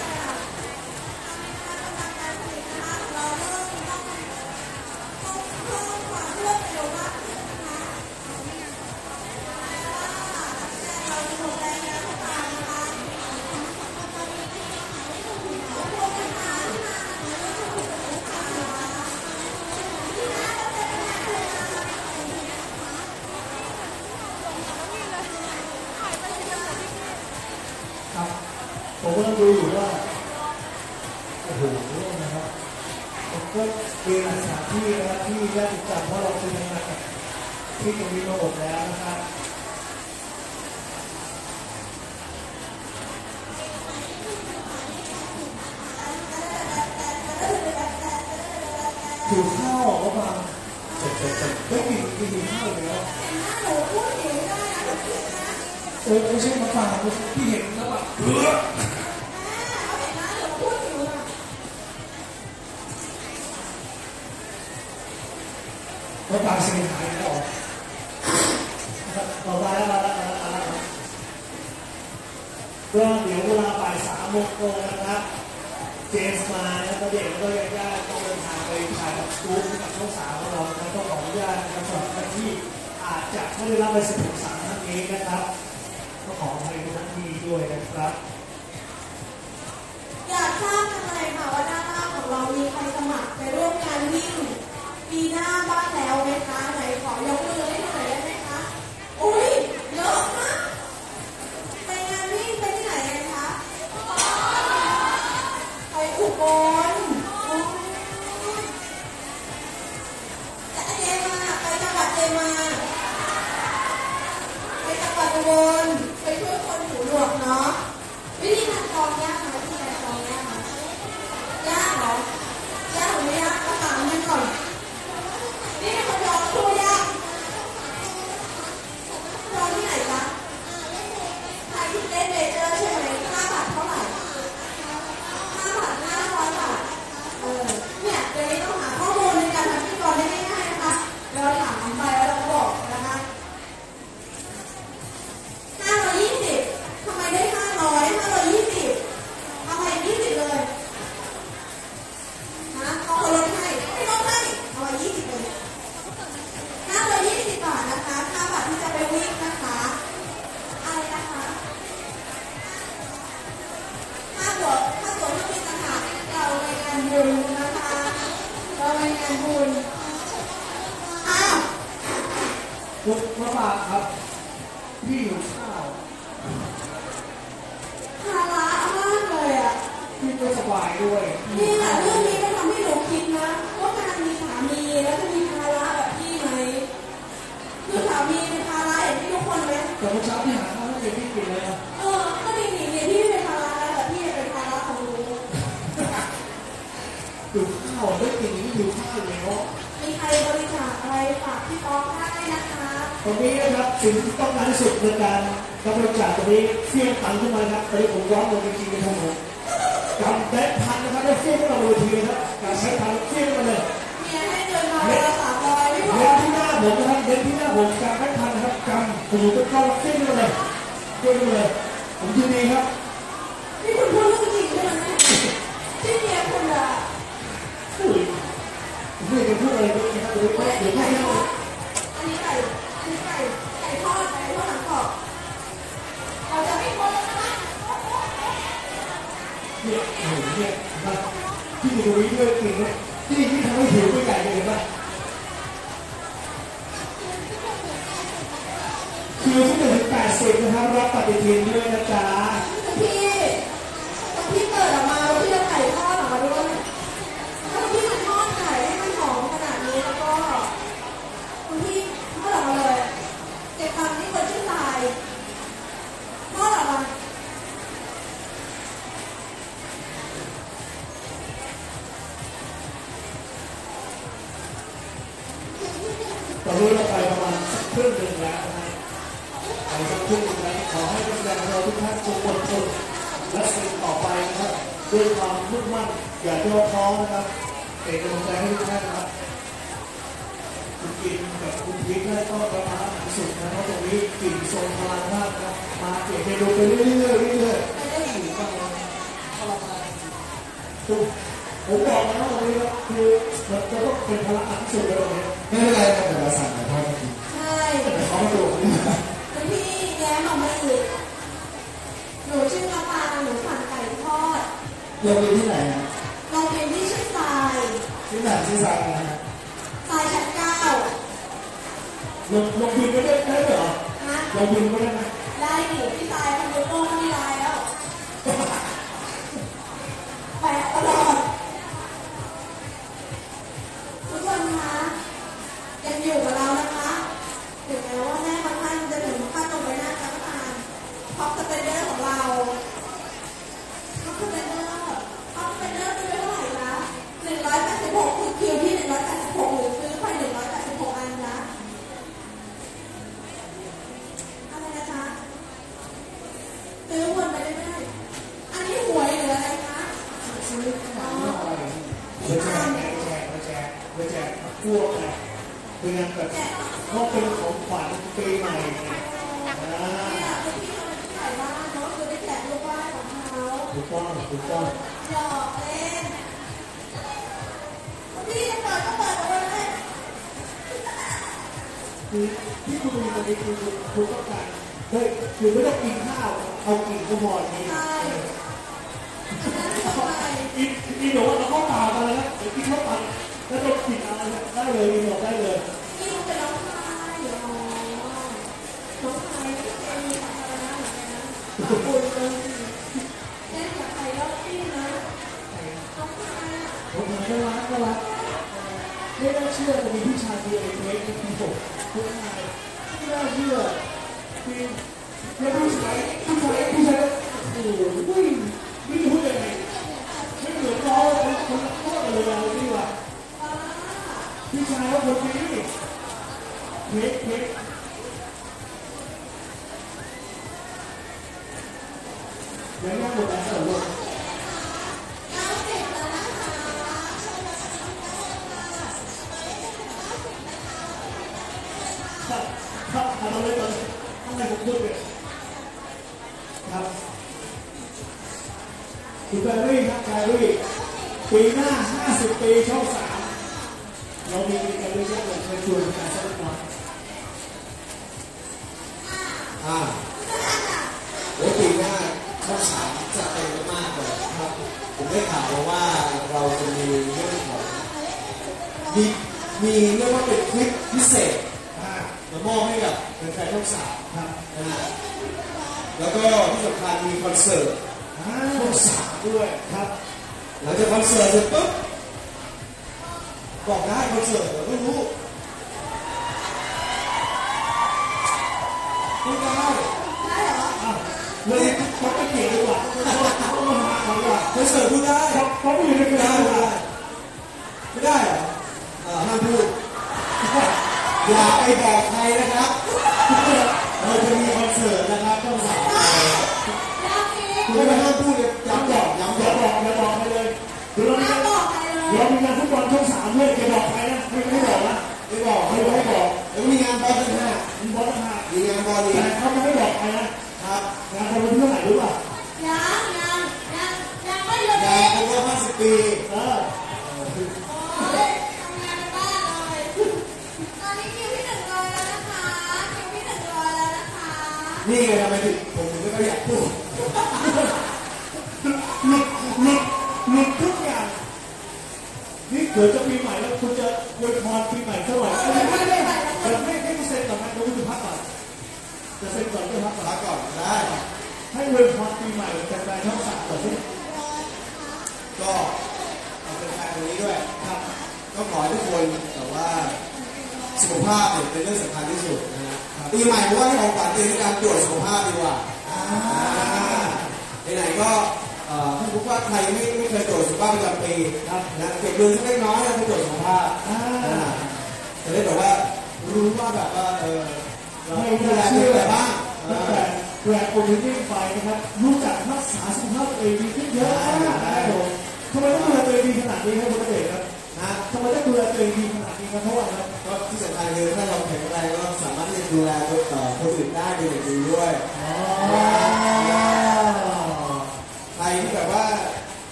ผมก็ดูอยู่ว่าโอ้โหนะครับก็เกณฑ์สถานที่นะครับที่ยากจัดเพราะเราเป็นงานที่จะมีระบบแล้วนะครับถูกข้าวก็มาได้กินข้าวแล้วเออไม่ใช่มาฝากพี่เห็นแล้วแบบก็ตามเสียงหายออกต่อไปแล้วก็เดี๋ยวเวลาบ่าย3 โมงตรงนะครับเจมส์มาแล้วก็เด็กก็ยังได้ต้องเดินทางไปถ่ายกับสตูดิโอกับช่อง3ของเราแล้วก็ขออนุญาตนะครับสำหรับที่อาจจะไม่ได้รับใบเสร็จของศาลท่านนี้นะครับก็ขออภัยทุกท่านที่ด้วยนะครับอยากทราบกันเลยค่ะว่าด้านหน้าของเรามีใครสมัครไปร่วมงานวิ่งปีหน้าบ้านแล้วไหมคะไหนขอยกมือให้หน่อยได้ไหมคะอุ้ยเยอะมากไปงานวิ่งไปที่ไหนกันคะไปอุบลจะเจมาไปจังหวัดเจมาไปจังหวัดอุบลไปช่วยคนหูหนวกเนาะวิธีการกรองยากไหมวิธีการกรองยากไหมยากเหรอยากหรือยากก็ถามกันก่อนนี่คนรอคู่ยากรอที่ไหนคะไทยเล่นเบเจอร์ใช่ไหม5 บาทเท่าไหร่5 บาท500 บาทเนี่ยเดี๋ยวนี้ต้องหาข้อมูลในการทำที่ก่อนได้ง่ายๆนะคะเราถามไปแล้วเราบอกนะคะ520ทำไมได้500 520เอาไป20เลยนะเอาคนลดให้ไม่ลดให้เอาไป20เลย520 บาทนะคะ5 บาทที่จะไปวิ่งนะคะอะไรนะคะค่าตั๋วที่เป็นต่างหากเราในงานบุญนะคะเราในงานบุญอ้าวลุกมาฝากครับพี่อยู่ข้าวภาระมากเลยอ่ะพี่ก็สบายด้วยนี่แหละเรื่องนี้ก็ทำให้หนูคิดนะว่าการมีสามีแล้วจะมีภาระแบบพี่ไหมคือสามีเป็นภาระอย่างที่ทุกคนไหมแต่เมื่อเช้าพี่หาเขาไม่เจอพี่ปิดเลยนะก็ดีหนิเนี่ยพี่เป็นภาระแต่พี่เป็นภาระของหนูดูข้าวได้กินนี่ดูข้าวแล้วมีใครบริจาคอะไรฝากพี่ป๊อกได้นะคะตรงนี้นะครับสิ่งที่ต้องการที่สุดในการรับบริจาคตรงนี้เสี่ยงตังค์ขึ้นมาครับตอนนี้ผมร้องเลยจริงๆเลยทั้งหมดกำแบกพันนะครับได้เสี่ยงขึ้นมาเลยทีนะครับการใช้พันเสี่ยงขึ้นมาเลยเมียให้เดินมาเดินที่หน้าผมนะครับเดินที่หน้าผมการแบกพันนะครับกำหูตะก้าเสี่ยงขึ้นมาเลยเสี่ยงขึ้นมาเลยผมยินดีครับนี่คุณพูดเรื่องจริงใช่ไหมที่เมียคุณอะผมไม่ได้พูดอะไรเลยนะครับเดี๋ยวไก่ทอดหนังกรอบเราจะไม่โกงนะคะเนี่ยครับที่ดูวิดีโอจริงนะที่ทำให้หิวไม่ไก่เลยป่ะคือที่1 ถึง 80นะครับรับปฏิทินด้วยนะจ๊ะพี่เปิดออกมาแล้วพี่จะไก่ทอดออกมาด้วยถ้าพี่มันทอดไก่ให้มันหอมขนาดนี้แล้วก็คุณพี่ทอดออกมาเลยเด็กคนนี้คนชื่อลายพ่อหรอวะตอนนี้เราไปประมาณ1/2แล้วนะไป1/2แล้วขอให้ทุกท่านเราทุกท่านจงอดทนและสิ่งต่อไปนะครับด้วยความมุ่งมั่นอย่าย่อท้อนะครับเป็นกำลังใจให้ทุกท่านนะครับคุณกินกับคุณพิกได้ก็ประมาณสุดนะครับตรงนี้กลิ่นโซนพลังมากครับมาเก็บเมนูไปเรื่อยๆไม่อยู่กันแล้วพลังมาถูกผมบอกแล้วตรงนี้ครับคือมันจะต้องเป็นพลังอันสุดเลยตรงนี้ไม่เป็นไรแต่เราสั่งแต่ทอดกินใช่แต่เขาไม่ดูคุณพี่แย้มออกมาอีกหนูชื่อละปาหนูสั่งไก่ทอดโรงเรียนที่ไหนครับโรงเรียนที่ชื่อทรายที่ไหนชื่อทรายนะทรายชั้น 9ลงบินไม่ได้เหรอลงบินไม่ได้ไหมได้หนูพี่ตายทำโลโก้ไม่ได้แล้ว ในตัวอาชญาใช่ป่ะอยู่กับนักเอกเข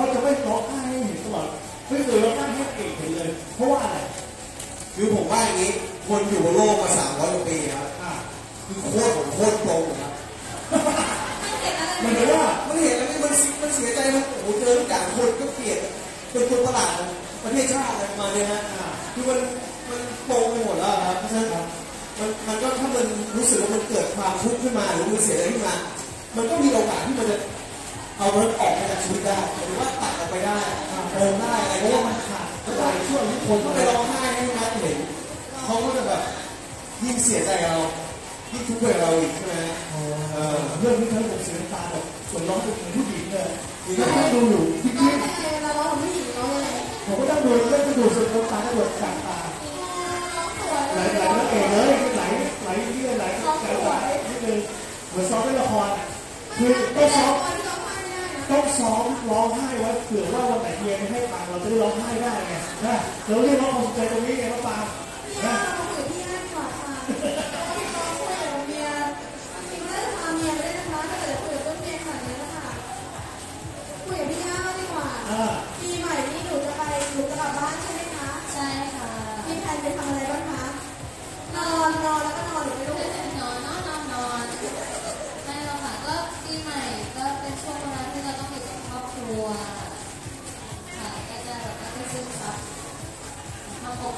าจะไม่ร้องไห้ ลกมา300 กว่าปีครับคือโคตรโปร่งครับเหมือนว่ามันเห็นแล้วมันเสียใจนะโอ้โหเจอการคนก็เปลี่ยนเป็นคนประหลาดประเทศชาติอะไรมาเลยฮะคือมันโปร่งไปหมดแล้วครับเพราะฉะนั้นมันก็ถ้ามันรู้สึกว่ามันเกิดความทุกข์ขึ้นมาหรือมันเสียใจขึ้นมามันก็มีโอกาสที่มันจะเอามันออกจากชีวิตได้หรือว่าตัดออกไปได้โปร่งได้อะไรเพราะว่ามันขาดหลายช่วงที่คนต้องไปร้องไห้ให้นัดเห็นเขาก็จะแบบยิ่งเสียใจเรายิ่งทุกข์กับเราอีกใช่ไหมเรื่องที่เขาบอกเสียตาแบบส่วนร้องเป็นผู้หญิงเลยก็แค่ดูอยู่ที่นี่เราร้องผู้หญิงเราเลยผมก็ต้องดูเรื่องที่ดูส่วนตาตาแบบจากตาไหลแล้วเองเลยไหลนิดนึงเหมือนซ้อมเล่นละครคือต้องซ้อมร้องไห้ไว้เผื่อว่าวันไหนเมียไม่ให้ปากเราจะร้องไห้ได้ไงนะเราเรียกร้องความสนใจตรงนี้ไงว่าปากนะ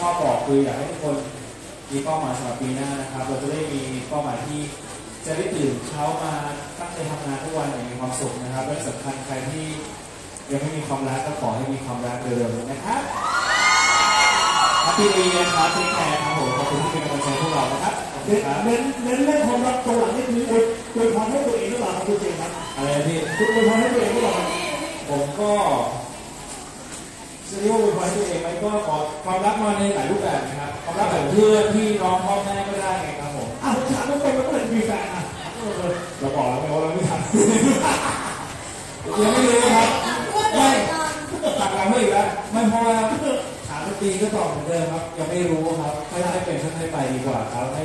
ชอบบอกคืออยากให้ทุกคนมีเป้าหมายสำหรับปีหน้านะครับเราจะได้มีเป้าหมายที่จะได้ตื่นเช้ามาตั้งใจทำงานทุกวันอย่างมีความสุขนะครับและสำคัญใครที่ยังไม่มีความรักก็ขอให้มีความรักเร็วๆนะครับพี่ดีนะครับพี่แคร์ครับผมขอบคุณที่เป็นกำลังใจพวกเรานะครับเน้นเรื่องความรักตัวหลังนี่คืออวยพรให้ตัวเองหรือเปล่าครับคุณเจมส์ครับอะไรพี่คุณอวยพรให้ตัวเองหรือเปล่าผมก็จะเรียกว่าอวยพรให้ตัวเองไหมก็ขอความรักมาในหลายรูปแบบนะครับความรักแบบเพื่อนพี่น้องพ่อแม่ก็ได้ไงครับผมอ้าวถามทุกคนว่าเมื่อไหร่มีแฟนอ่ะเราบอกแล้วไงว่าเราไม่ทำยังไม่รู้ครับไม่ตัดหลังไม่อีกแล้วไม่พอแล้วปีก็ตอบเหมือนเดิมครับยังไม่รู้ครับให้เป็นให้ไปดีกว่าครับใ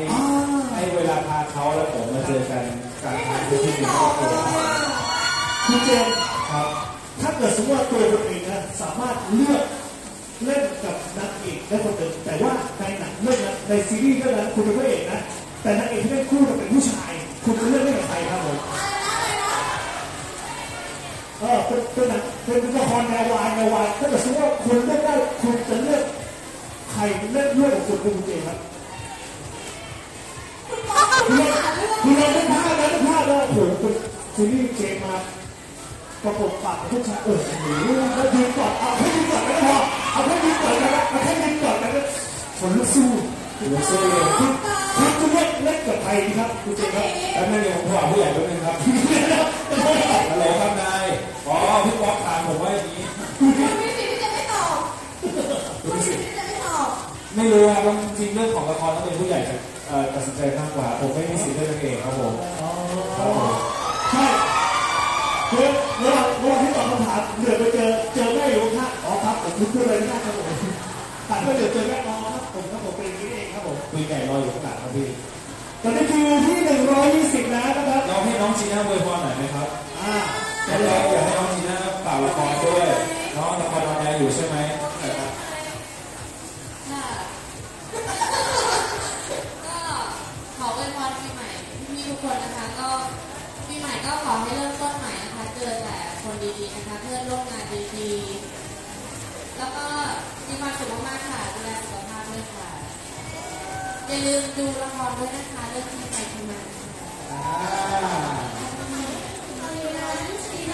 ห้เวลาพาเขาและผมมาเจอกันการทำธุรกิจครอบครัวคุณเจมส์ครับถ้าเกิดสมมติว่าตัวคุณเองนะสามารถเลือกเล่นกับนางเอกได้คนเดิมแต่ว่าในหนังเรื่องนั้นในซีรีส์เรื่องนั้นคุณเป็นพระเอกนะแต่นางเอกที่เล่นคู่จะเป็นผู้ชายคุณจะเลือกเล่นกับใครครับผมเป็นละครแนววายถ้าเกิดสมมติว่าคุณเลือกได้คุณจะเลือกใครเลือกของคุณเป็นคุณเองครับคุณลองเล่นผ้าแล้วเล่นผ้าแล้วโอ้โหคุณนี่เจมมาประกบปากทุกชาโอ้โหแล้วยืนกอดเอาให้ยืนกอดกันนะคนละสู้คุณเล่นกับใครดีครับคุณเจมครับแล้วไม่เรียนของพ่อผู้ใหญ่ด้วยนะครับอะไรครับนายอ๋อพี่ป๊อกถามผมว่าอย่างนี้คุณพี่จะไม่ตอบไม่รู้ครับจริงเรื่องของละครต้องเป็นผู้ใหญ่ตัดสินใจมากกว่าผมไม่มีสิทธิ์เลือกเองครับผมใช่เมื่อที่ตอบคำถามเดี๋ยวไปเจอแม่อยู่ข้างอ๋อครับผมพูดเลยนะครับผมตัดไปเดี๋ยวเจอแม่อ๋อครับผมเป็นพี่เองครับผมคุยไก่รออยู่ข้างหลังครับพี่ตอนนี้คิวที่120นะครับเราให้น้องจีน่าเบอร์พอหน่อยไหมครับแต่เราอยากให้น้องจีน่าฝากละครด้วยน้องละครออนแอร์อยู่ใช่ไหมครับก็ขอเว้นวันปีใหม่มีทุกคนนะคะก็ปีใหม่ก็ขอให้เริ่มต้นใหม่นะคะเจอแต่คนดีๆนะคะเพื่อนร่วมงานดีๆแล้วก็มีความสุขมากๆค่ะดูแลสุขภาพด้วยค่ะอย่าลืมดูละครด้วยนะคะเรื่องที่ใครทำมาตอนนี้นะจีน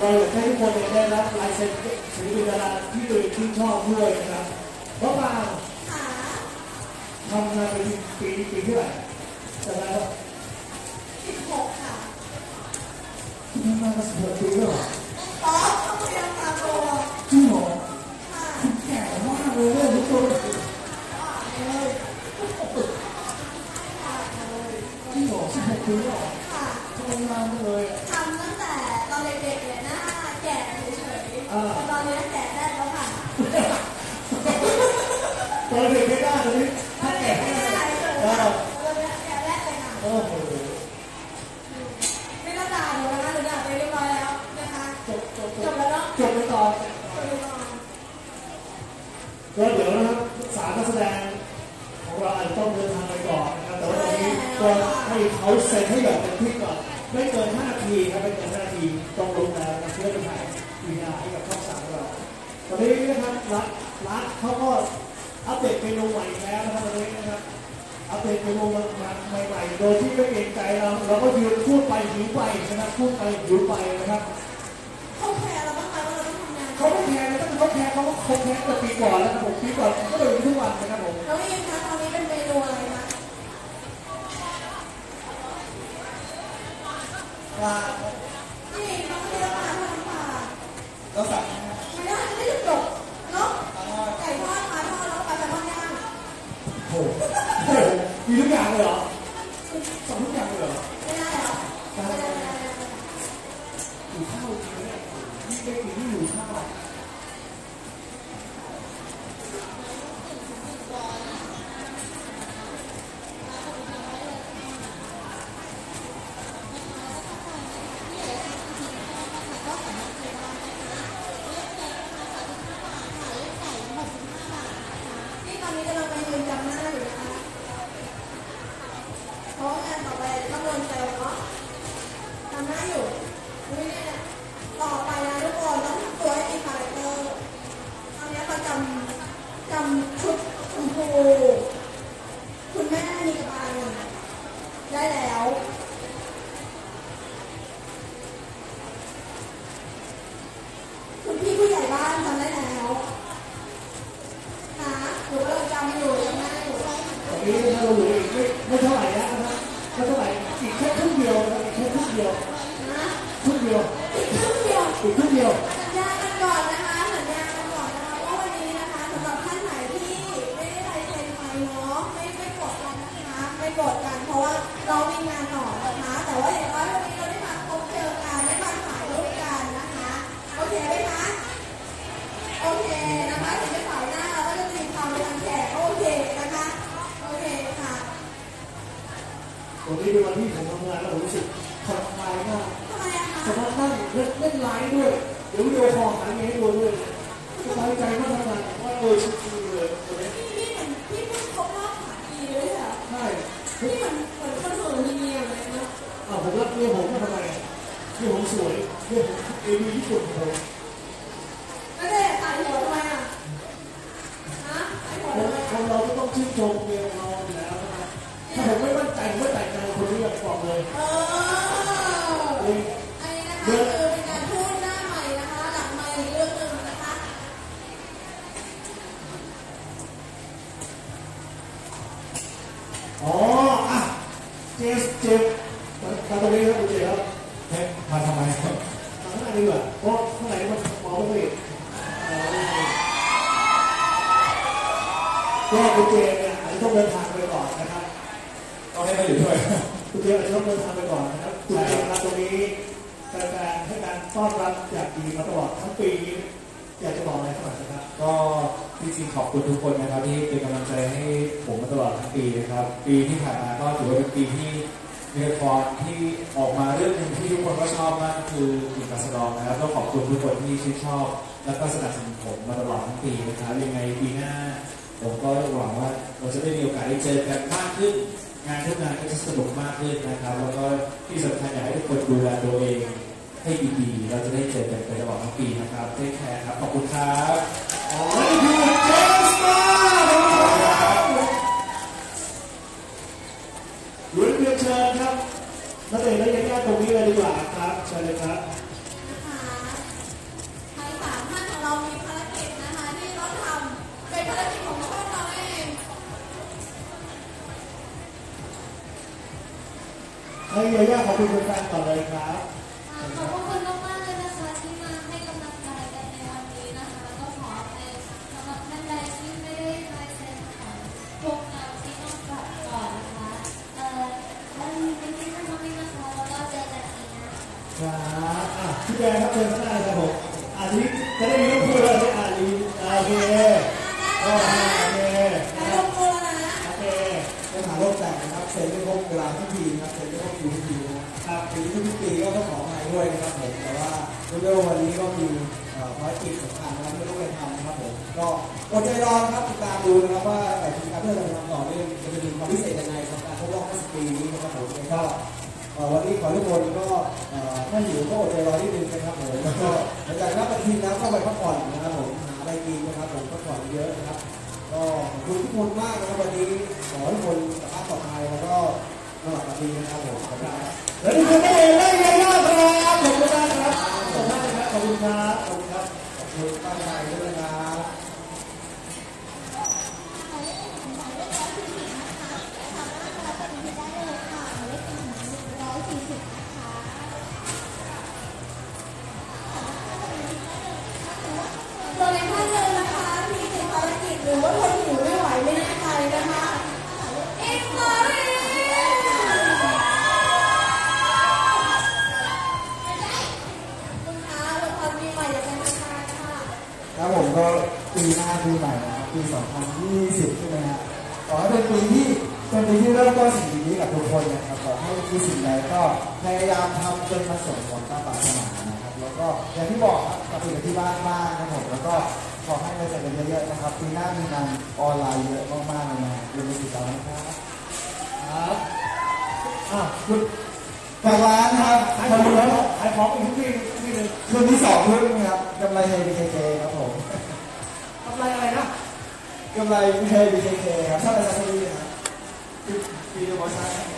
เราอยากให้ทุกคนได้รับลายเซ็นศิลปินดาราที่ตัวเองชื่นชอบด้วยนะครับเพราะว่าทำงานเป็นปีเท่าไหร่จะได้แล้ว16ค่ะคุณมาประสบปีแล้วอ๋อเขาพยายามตามตัวจริงเหรอคุณแก่มากเลยทุกคนค่ะทำงานเลยทำตั้งแต่ตอนเด็กๆเลยนะแก่เฉยๆตอนนี้แก่ได้แล้วค่ะตอนเด็กไม่ได้ตอนนี้แก่ไม่ได้แก่แรกเลยค่ะไม่ต้องด่าหนูนะหนูด่าไปเรียบร้อยแล้วนะคะจบแล้วเนาะจบไปต่อก็เดี๋ยวนะครับสารแสดงของเราอาจจะต้องเดินทางไปก่อนนะครับแต่ว่าตอนนี้ก็ให้เขาเซ็นให้แบบเป็นที่ก่อนไม่เกิน5นาทีครับไม่เกิน5นาทีต้องลงแล้วนะเพื่อจะถ่ายวีดีโอให้กับช่อง3เราตอนนี้นะครับรัฐเขาก็อัปเดตเมนูใหม่แล้วนะครับตอนนี้นะครับอัปเดตเมนูใหม่โดยที่ไม่เกรงใจเราก็ยืนพูดไปหิวไปนะครับพูดไปหิวไปนะครับเขาแคร์เราบ้างไหมว่าเราต้องทำงานเขาไม่แคร์นะเขาแคร์เขาแคร์แต่ปีก่อนแล้วผมปีก่อนก็เลยทุกวันนะครับผมแล้วยังคะตอนนี้เป็นเมนูอะไรนะว่านี่มันเยอะมากทั้งป่าเราสั่งไม่ได้ไม่ได้จบเนาะไก่ทอดปลาทอดแล้วปลาแซลมอนย่างโหมีทุกอย่างเลยเหรอสองทุกอย่างเลยเหรอไม่ได้หรออยู่ข้าวกินได้นี่ได้กินนี่อยู่ข้าว คุณ ทางร้านครับทางร้านขายของอีกที่หนึ่งรุ่นที่2รุ่นนะครับกำไรไทยบีเคเคครับผมกำไรอะไรนะกำไรไทยบีเคเคครับชอบอะไรสักทีนะครับปีเดียวพอใช้